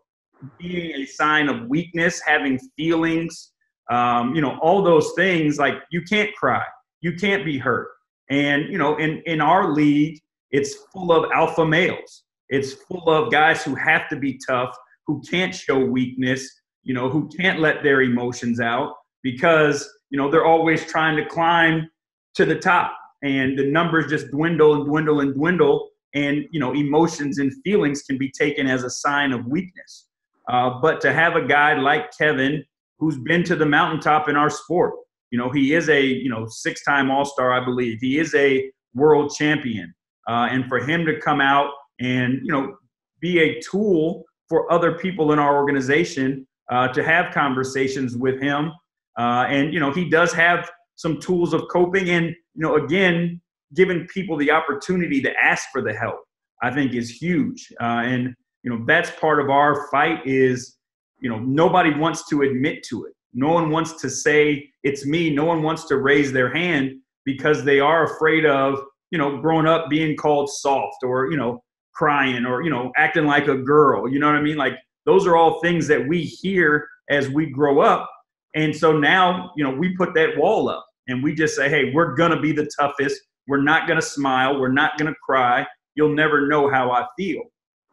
being a sign of weakness, having feelings, um, you know, all those things, like you can't cry, you can't be hurt. And, you know, in, in our league, it's full of alpha males. It's full of guys who have to be tough, who can't show weakness, you know, who can't let their emotions out because, you know, they're always trying to climb to the top. And the numbers just dwindle and dwindle and dwindle. And, you know, emotions and feelings can be taken as a sign of weakness. Uh, but to have a guy like Kevin, who's been to the mountaintop in our sport, you know, he is a, you know, six-time All-Star, I believe. He is a world champion. Uh, and for him to come out and, you know, be a tool for other people in our organization, uh, to have conversations with him. Uh, and, you know, he does have some tools of coping, and, you know, again, giving people the opportunity to ask for the help, I think, is huge. Uh, and, you know, that's part of our fight is, you know, nobody wants to admit to it. No one wants to say it's me. No one wants to raise their hand because they are afraid of, you know, growing up being called soft, or, you know, crying, or, you know, acting like a girl. You know what I mean? Like, those are all things that we hear as we grow up. And so now, you know, we put that wall up and we just say, hey, we're going to be the toughest. We're not going to smile. We're not going to cry. You'll never know how I feel.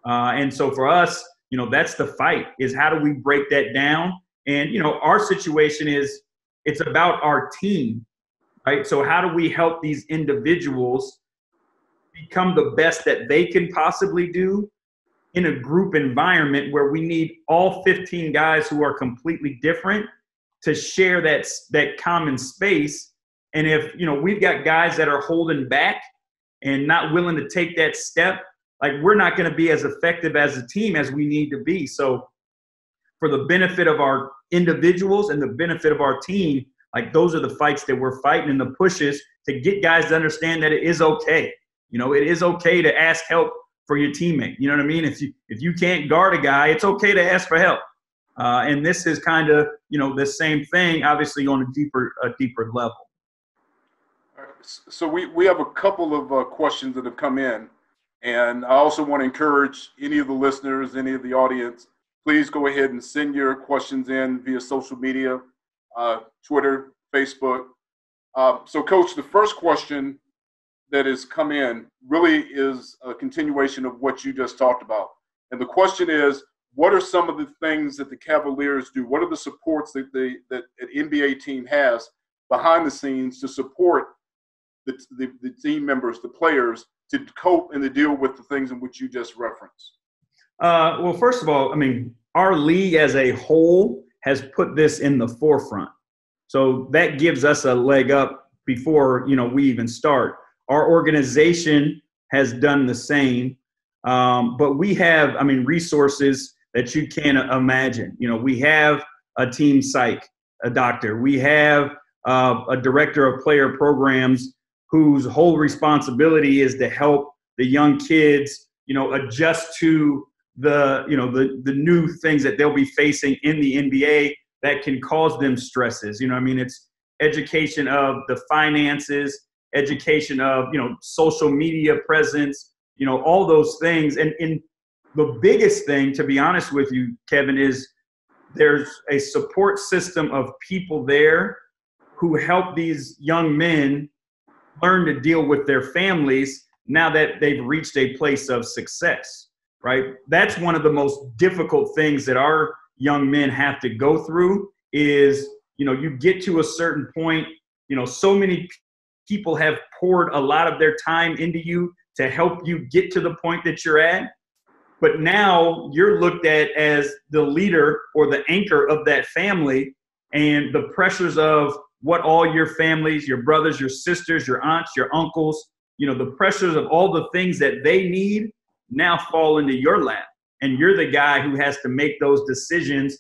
Uh, and so for us, you know, that's the fight, is how do we break that down? And, you know, our situation is, it's about our team, right? So how do we help these individuals become the best that they can possibly do in a group environment where we need all fifteen guys who are completely different to share that, that common space? And if, you know, we've got guys that are holding back and not willing to take that step, like, we're not going to be as effective as a team as we need to be. So for the benefit of our individuals and the benefit of our team, like, those are the fights that we're fighting, and the pushes to get guys to understand that it is okay. You know, it is okay to ask help for your teammate. You know what I mean? If you, if you can't guard a guy, it's okay to ask for help. Uh, and this is kind of, you know, the same thing, obviously on a deeper, a deeper level. So we, we have a couple of uh, questions that have come in, and I also want to encourage any of the listeners, any of the audience, please go ahead and send your questions in via social media, uh, Twitter, Facebook. Uh, so Coach, the first question that has come in really is a continuation of what you just talked about. And the question is, what are some of the things that the Cavaliers do? What are the supports that, they, that an N B A team has behind the scenes to support The, the, the team members, the players, to cope and to deal with the things in which you just referenced? Uh, well, first of all, I mean, our league as a whole has put this in the forefront. So that gives us a leg up before, you know, we even start. Our organization has done the same, um, but we have, I mean, resources that you can't imagine. You know, we have a team psych, a doctor. We have uh, a director of player programs whose whole responsibility is to help the young kids, you know, adjust to the, you know, the, the new things that they'll be facing in the N B A that can cause them stresses. You know, I mean, it's education of the finances, education of, you know, social media presence, you know, all those things. And, and the biggest thing, to be honest with you, Kevin, is there's a support system of people there who help these young men learn to deal with their families now that they've reached a place of success, right? That's one of the most difficult things that our young men have to go through is, you know, you get to a certain point, you know, so many people have poured a lot of their time into you to help you get to the point that you're at. But now you're looked at as the leader or the anchor of that family, and the pressures of what all your families, your brothers, your sisters, your aunts, your uncles, you know, the pressures of all the things that they need now fall into your lap. And you're the guy who has to make those decisions,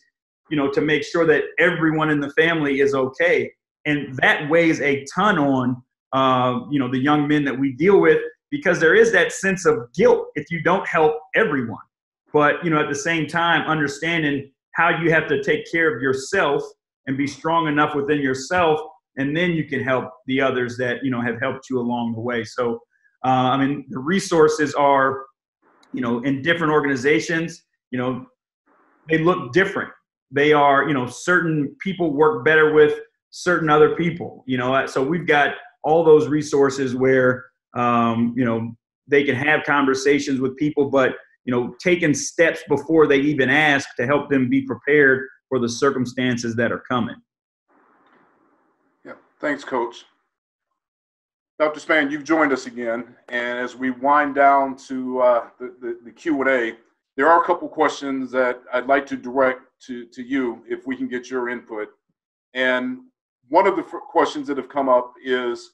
you know, to make sure that everyone in the family is okay. And that weighs a ton on, uh, you know, the young men that we deal with, because there is that sense of guilt if you don't help everyone. But, you know, at the same time, understanding how you have to take care of yourself and be strong enough within yourself, and then you can help the others that, you know, have helped you along the way. So, uh, I mean, the resources are, you know, in different organizations, you know, they look different. They are, you know, certain people work better with certain other people, you know. So we've got all those resources where, um, you know, they can have conversations with people, but, you know, taking steps before they even ask to help them be prepared for the circumstances that are coming. Yeah, thanks, Coach. Doctor Spann, you've joined us again, and as we wind down to uh, the, the, the Q and A, there are a couple questions that I'd like to direct to, to you if we can get your input. And one of the questions that have come up is,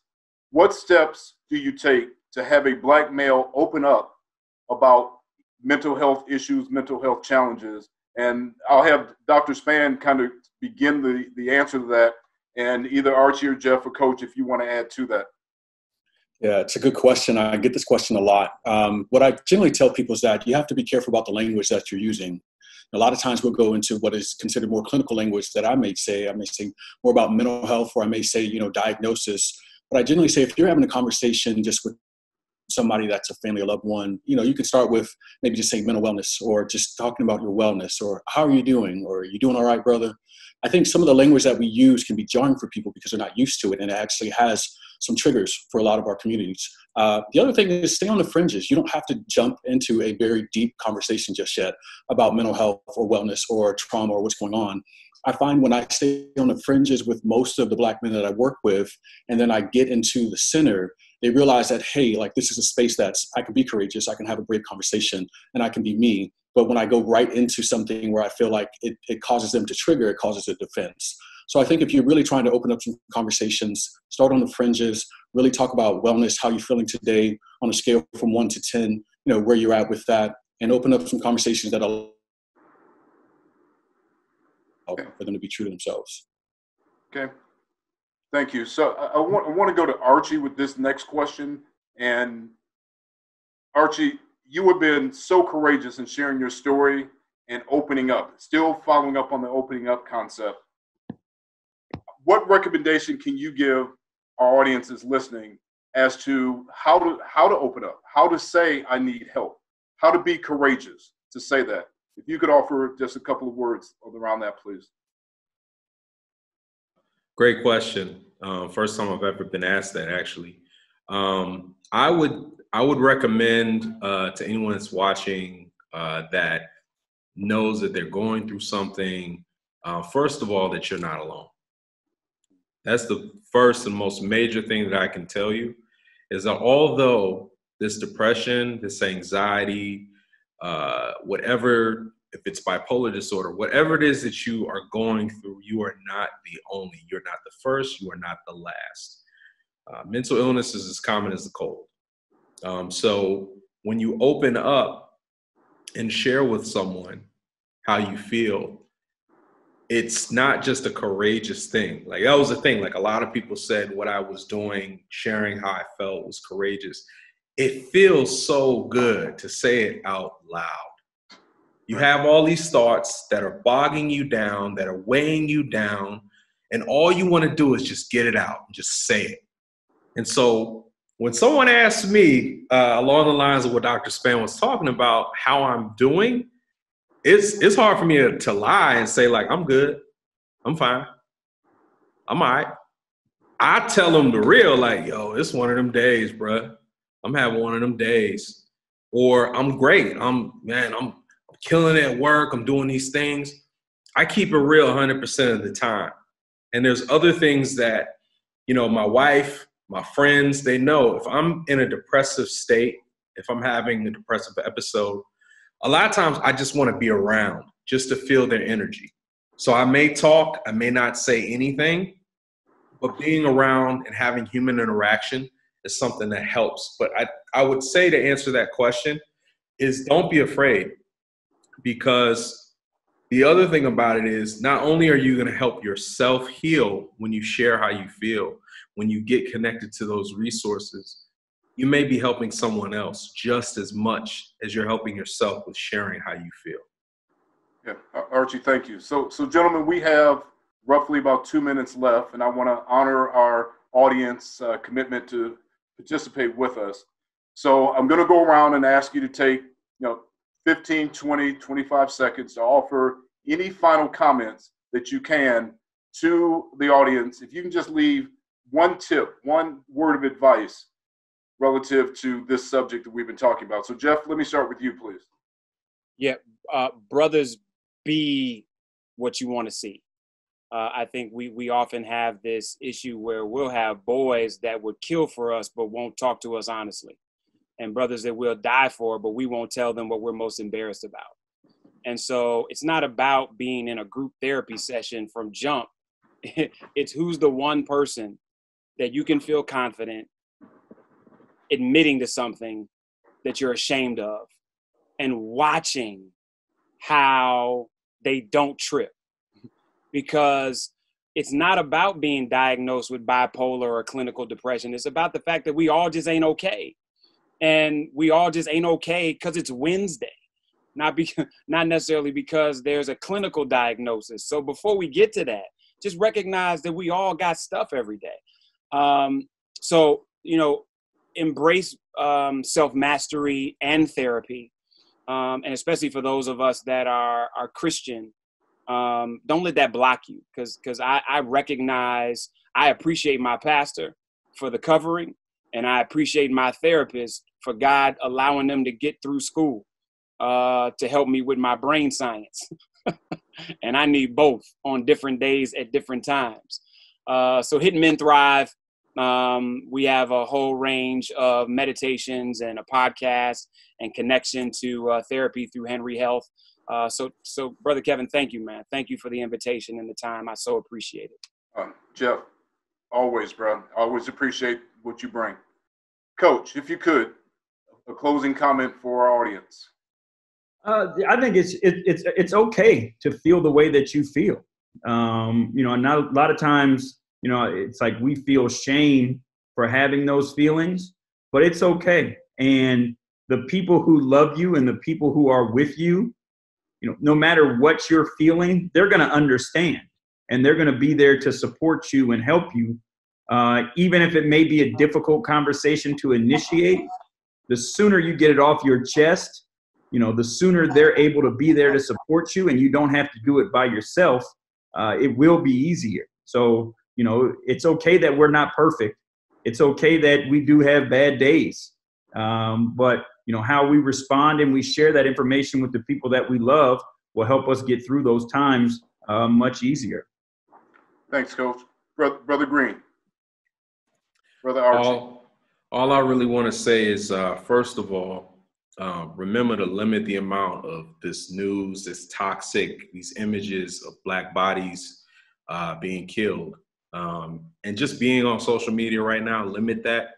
what steps do you take to have a Black male open up about mental health issues, mental health challenges? And I'll have Doctor Spann kind of begin the, the answer to that, and either Archie or Jeff or Coach, if you want to add to that. Yeah, it's a good question. I get this question a lot. Um, what I generally tell people is that you have to be careful about the language that you're using. A lot of times we'll go into what is considered more clinical language that I may say. I may say more about mental health, or I may say, you know, diagnosis. But I generally say, if you're having a conversation just with somebody that's a family or loved one, you know, you can start with maybe just saying mental wellness, or just talking about your wellness, or how are you doing, or are you doing all right, brother? I think some of the language that we use can be jarring for people because they're not used to it, and it actually has some triggers for a lot of our communities. Uh, the other thing is, stay on the fringes. You don't have to jump into a very deep conversation just yet about mental health or wellness or trauma or what's going on. I find when I stay on the fringes with most of the Black men that I work with, and then I get into the center, they realize that, hey, like, this is a space that's, I can be courageous, I can have a brave conversation, and I can be me. But when I go right into something where I feel like it, it causes them to trigger, it causes a defense. So I think if you're really trying to open up some conversations, start on the fringes, really talk about wellness, how you're feeling today on a scale from one to ten, you know, where you're at with that, and open up some conversations that allow for them to be true to themselves. Okay. Thank you. So I want, I want to go to Archie with this next question. And Archie, you have been so courageous in sharing your story and opening up, still following up on the opening up concept. What recommendation can you give our audiences listening as to how to how to open up, how to say I need help, how to be courageous to say that? If you could offer just a couple of words around that, please. Great question. Uh, first time I've ever been asked that, actually. Um, I would I would recommend uh, to anyone that's watching uh, that knows that they're going through something, uh, first of all, that you're not alone. That's the first and most major thing that I can tell you, is that although this depression, this anxiety, uh, whatever if it's bipolar disorder, whatever it is that you are going through, you are not the only. You're not the first. You are not the last. Uh, mental illness is as common as the cold. Um, so when you open up and share with someone how you feel, it's not just a courageous thing. Like, that was the thing. Like, a lot of people said what I was doing, sharing how I felt, was courageous. It feels so good to say it out loud. You have all these thoughts that are bogging you down, that are weighing you down, and all you want to do is just get it out and just say it. And so when someone asked me uh, along the lines of what Doctor Spann was talking about, how I'm doing, It's it's hard for me to, to lie and say, like, I'm good, I'm fine, I'm all right. I tell them the real, like, yo, it's one of them days, bruh. I'm having one of them days. Or I'm great. I'm, man, I'm, I'm killing it at work. I'm doing these things. I keep it real one hundred percent of the time. And there's other things that, you know, my wife, my friends, they know. If I'm in a depressive state, if I'm having a depressive episode, a lot of times I just want to be around just to feel their energy. So I may talk, I may not say anything, but being around and having human interaction is something that helps. But I, I would say to answer that question is, don't be afraid, because the other thing about it is, not only are you going to help yourself heal when you share how you feel, when you get connected to those resources, you may be helping someone else just as much as you're helping yourself with sharing how you feel. Yeah, Archie, thank you. So, so gentlemen, we have roughly about two minutes left, and I want to honor our audience uh, commitment to participate with us. So I'm going to go around and ask you to take, you know, fifteen, twenty, twenty-five seconds to offer any final comments that you can to the audience. If you can just leave one tip, one word of advice relative to this subject that we've been talking about. So Jeff, let me start with you, please. Yeah, uh, brothers, be what you want to see. Uh, I think we we often have this issue where we'll have boys that would kill for us but won't talk to us honestly, and brothers that we'll die for but we won't tell them what we're most embarrassed about. And so it's not about being in a group therapy session from jump. It's who's the one person that you can feel confident admitting to something that you're ashamed of and watching how they don't trip, because it's not about being diagnosed with bipolar or clinical depression. It's about the fact that we all just ain't okay. And we all just ain't okay because it's Wednesday, not because, not necessarily because there's a clinical diagnosis. So before we get to that, just recognize that we all got stuff every day. Um, so, you know, embrace um, self-mastery and therapy. Um, and especially for those of us that are, are Christian, um, don't let that block you. Cause, cause I, I recognize, I appreciate my pastor for the covering, and I appreciate my therapist for God allowing them to get through school uh, to help me with my brain science. And I need both on different days at different times. Uh, so hit Men Thrive. Um, we have a whole range of meditations and a podcast and connection to uh, therapy through Henry Health. Uh, so, so Brother Kevin, thank you, man. Thank you for the invitation and the time. I so appreciate it. Uh, Jeff, always, bro. Always appreciate what you bring. Coach, if you could, a closing comment for our audience. Uh, I think it's, it, it's, it's okay to feel the way that you feel. Um, you know, not a lot of times, you know, it's like we feel shame for having those feelings, but it's okay. And the people who love you and the people who are with you, you know, no matter what you're feeling, they're going to understand, and they're going to be there to support you and help you. Uh, even if it may be a difficult conversation to initiate, the sooner you get it off your chest, you know, the sooner they're able to be there to support you, and you don't have to do it by yourself. Uh, it will be easier. So, you know, it's okay that we're not perfect. It's okay that we do have bad days. Um, but, you know, how we respond and we share that information with the people that we love will help us get through those times uh, much easier. Thanks, Coach. Brother, Brother Green. Brother Archie. All, all I really want to say is, uh, first of all, uh, remember to limit the amount of this news, this toxic, these images of Black bodies uh, being killed. Um, and just being on social media right now, limit that.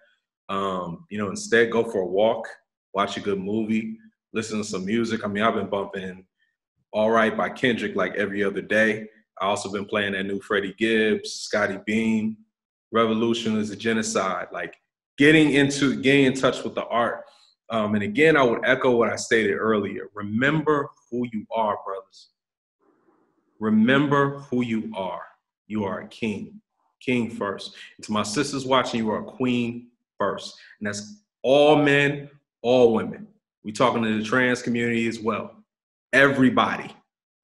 Um, you know, instead go for a walk, watch a good movie, listen to some music. I mean, I've been bumping All Right by Kendrick like every other day. I also been playing that new Freddie Gibbs, Scottie Beam, Revolution is a Genocide. Like getting into, getting in touch with the art. Um, and again, I would echo what I stated earlier. Remember who you are, brothers. Remember who you are. You are a king, king first. And to my sisters watching, you are a queen first. And that's all men, all women. We're talking to the trans community as well. Everybody.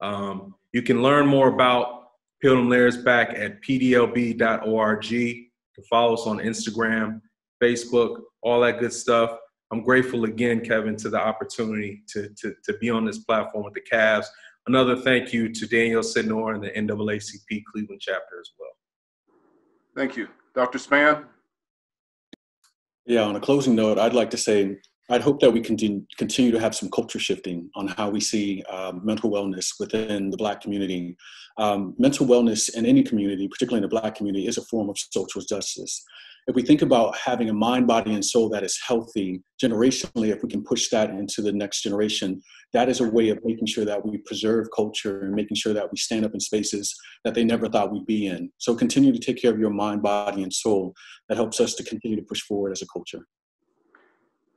Um, you can learn more about Peel Them Layers Back at p d l b dot org. You can follow us on Instagram, Facebook, all that good stuff. I'm grateful again, Kevin, to the opportunity to, to, to be on this platform with the Cavs. Another thank you to Danielle Sidnor and the N double A C P Cleveland chapter as well. Thank you. Doctor Spann? Yeah, on a closing note, I'd like to say, I'd hope that we can continue to have some culture shifting on how we see uh, mental wellness within the Black community. Um, mental wellness in any community, particularly in the Black community, is a form of social justice. If we think about having a mind, body, and soul that is healthy generationally, if we can push that into the next generation, that is a way of making sure that we preserve culture and making sure that we stand up in spaces that they never thought we'd be in. So continue to take care of your mind, body, and soul. That helps us to continue to push forward as a culture.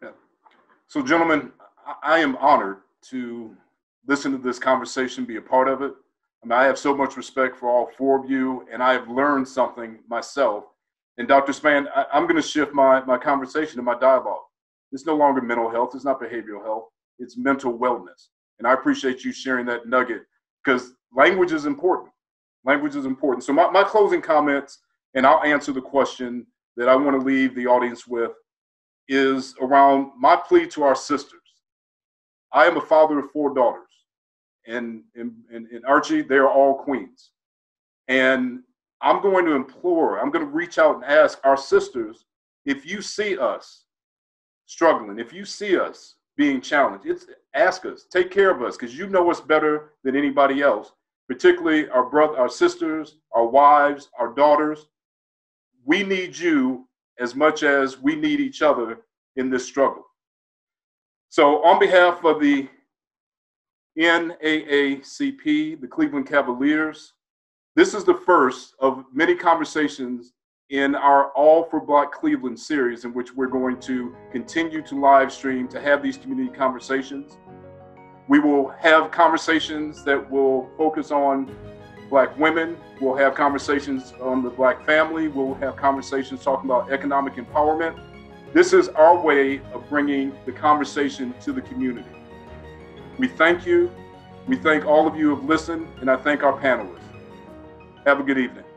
Yeah. So gentlemen, I am honored to listen to this conversation, be a part of it. I mean, I have so much respect for all four of you, and I have learned something myself. And Doctor Spann, I, I'm going to shift my, my conversation and my dialogue. It's no longer mental health. It's not behavioral health. It's mental wellness. And I appreciate you sharing that nugget because language is important. Language is important. So my, my closing comments, and I'll answer the question that I want to leave the audience with, is around my plea to our sisters. I am a father of four daughters. And, and, and, and Archie, they are all queens. And I'm going to implore, I'm going to reach out and ask our sisters, if you see us struggling, if you see us being challenged, it's, ask us, take care of us, because you know us better than anybody else, particularly our brother, our sisters, our wives, our daughters. We need you as much as we need each other in this struggle. So on behalf of the N double A C P, the Cleveland Cavaliers, this is the first of many conversations in our All for Black Cleveland series, in which we're going to continue to live stream to have these community conversations. We will have conversations that will focus on Black women. We'll have conversations on the Black family. We'll have conversations talking about economic empowerment. This is our way of bringing the conversation to the community. We thank you. We thank all of you who have listened, and I thank our panelists. Have a good evening.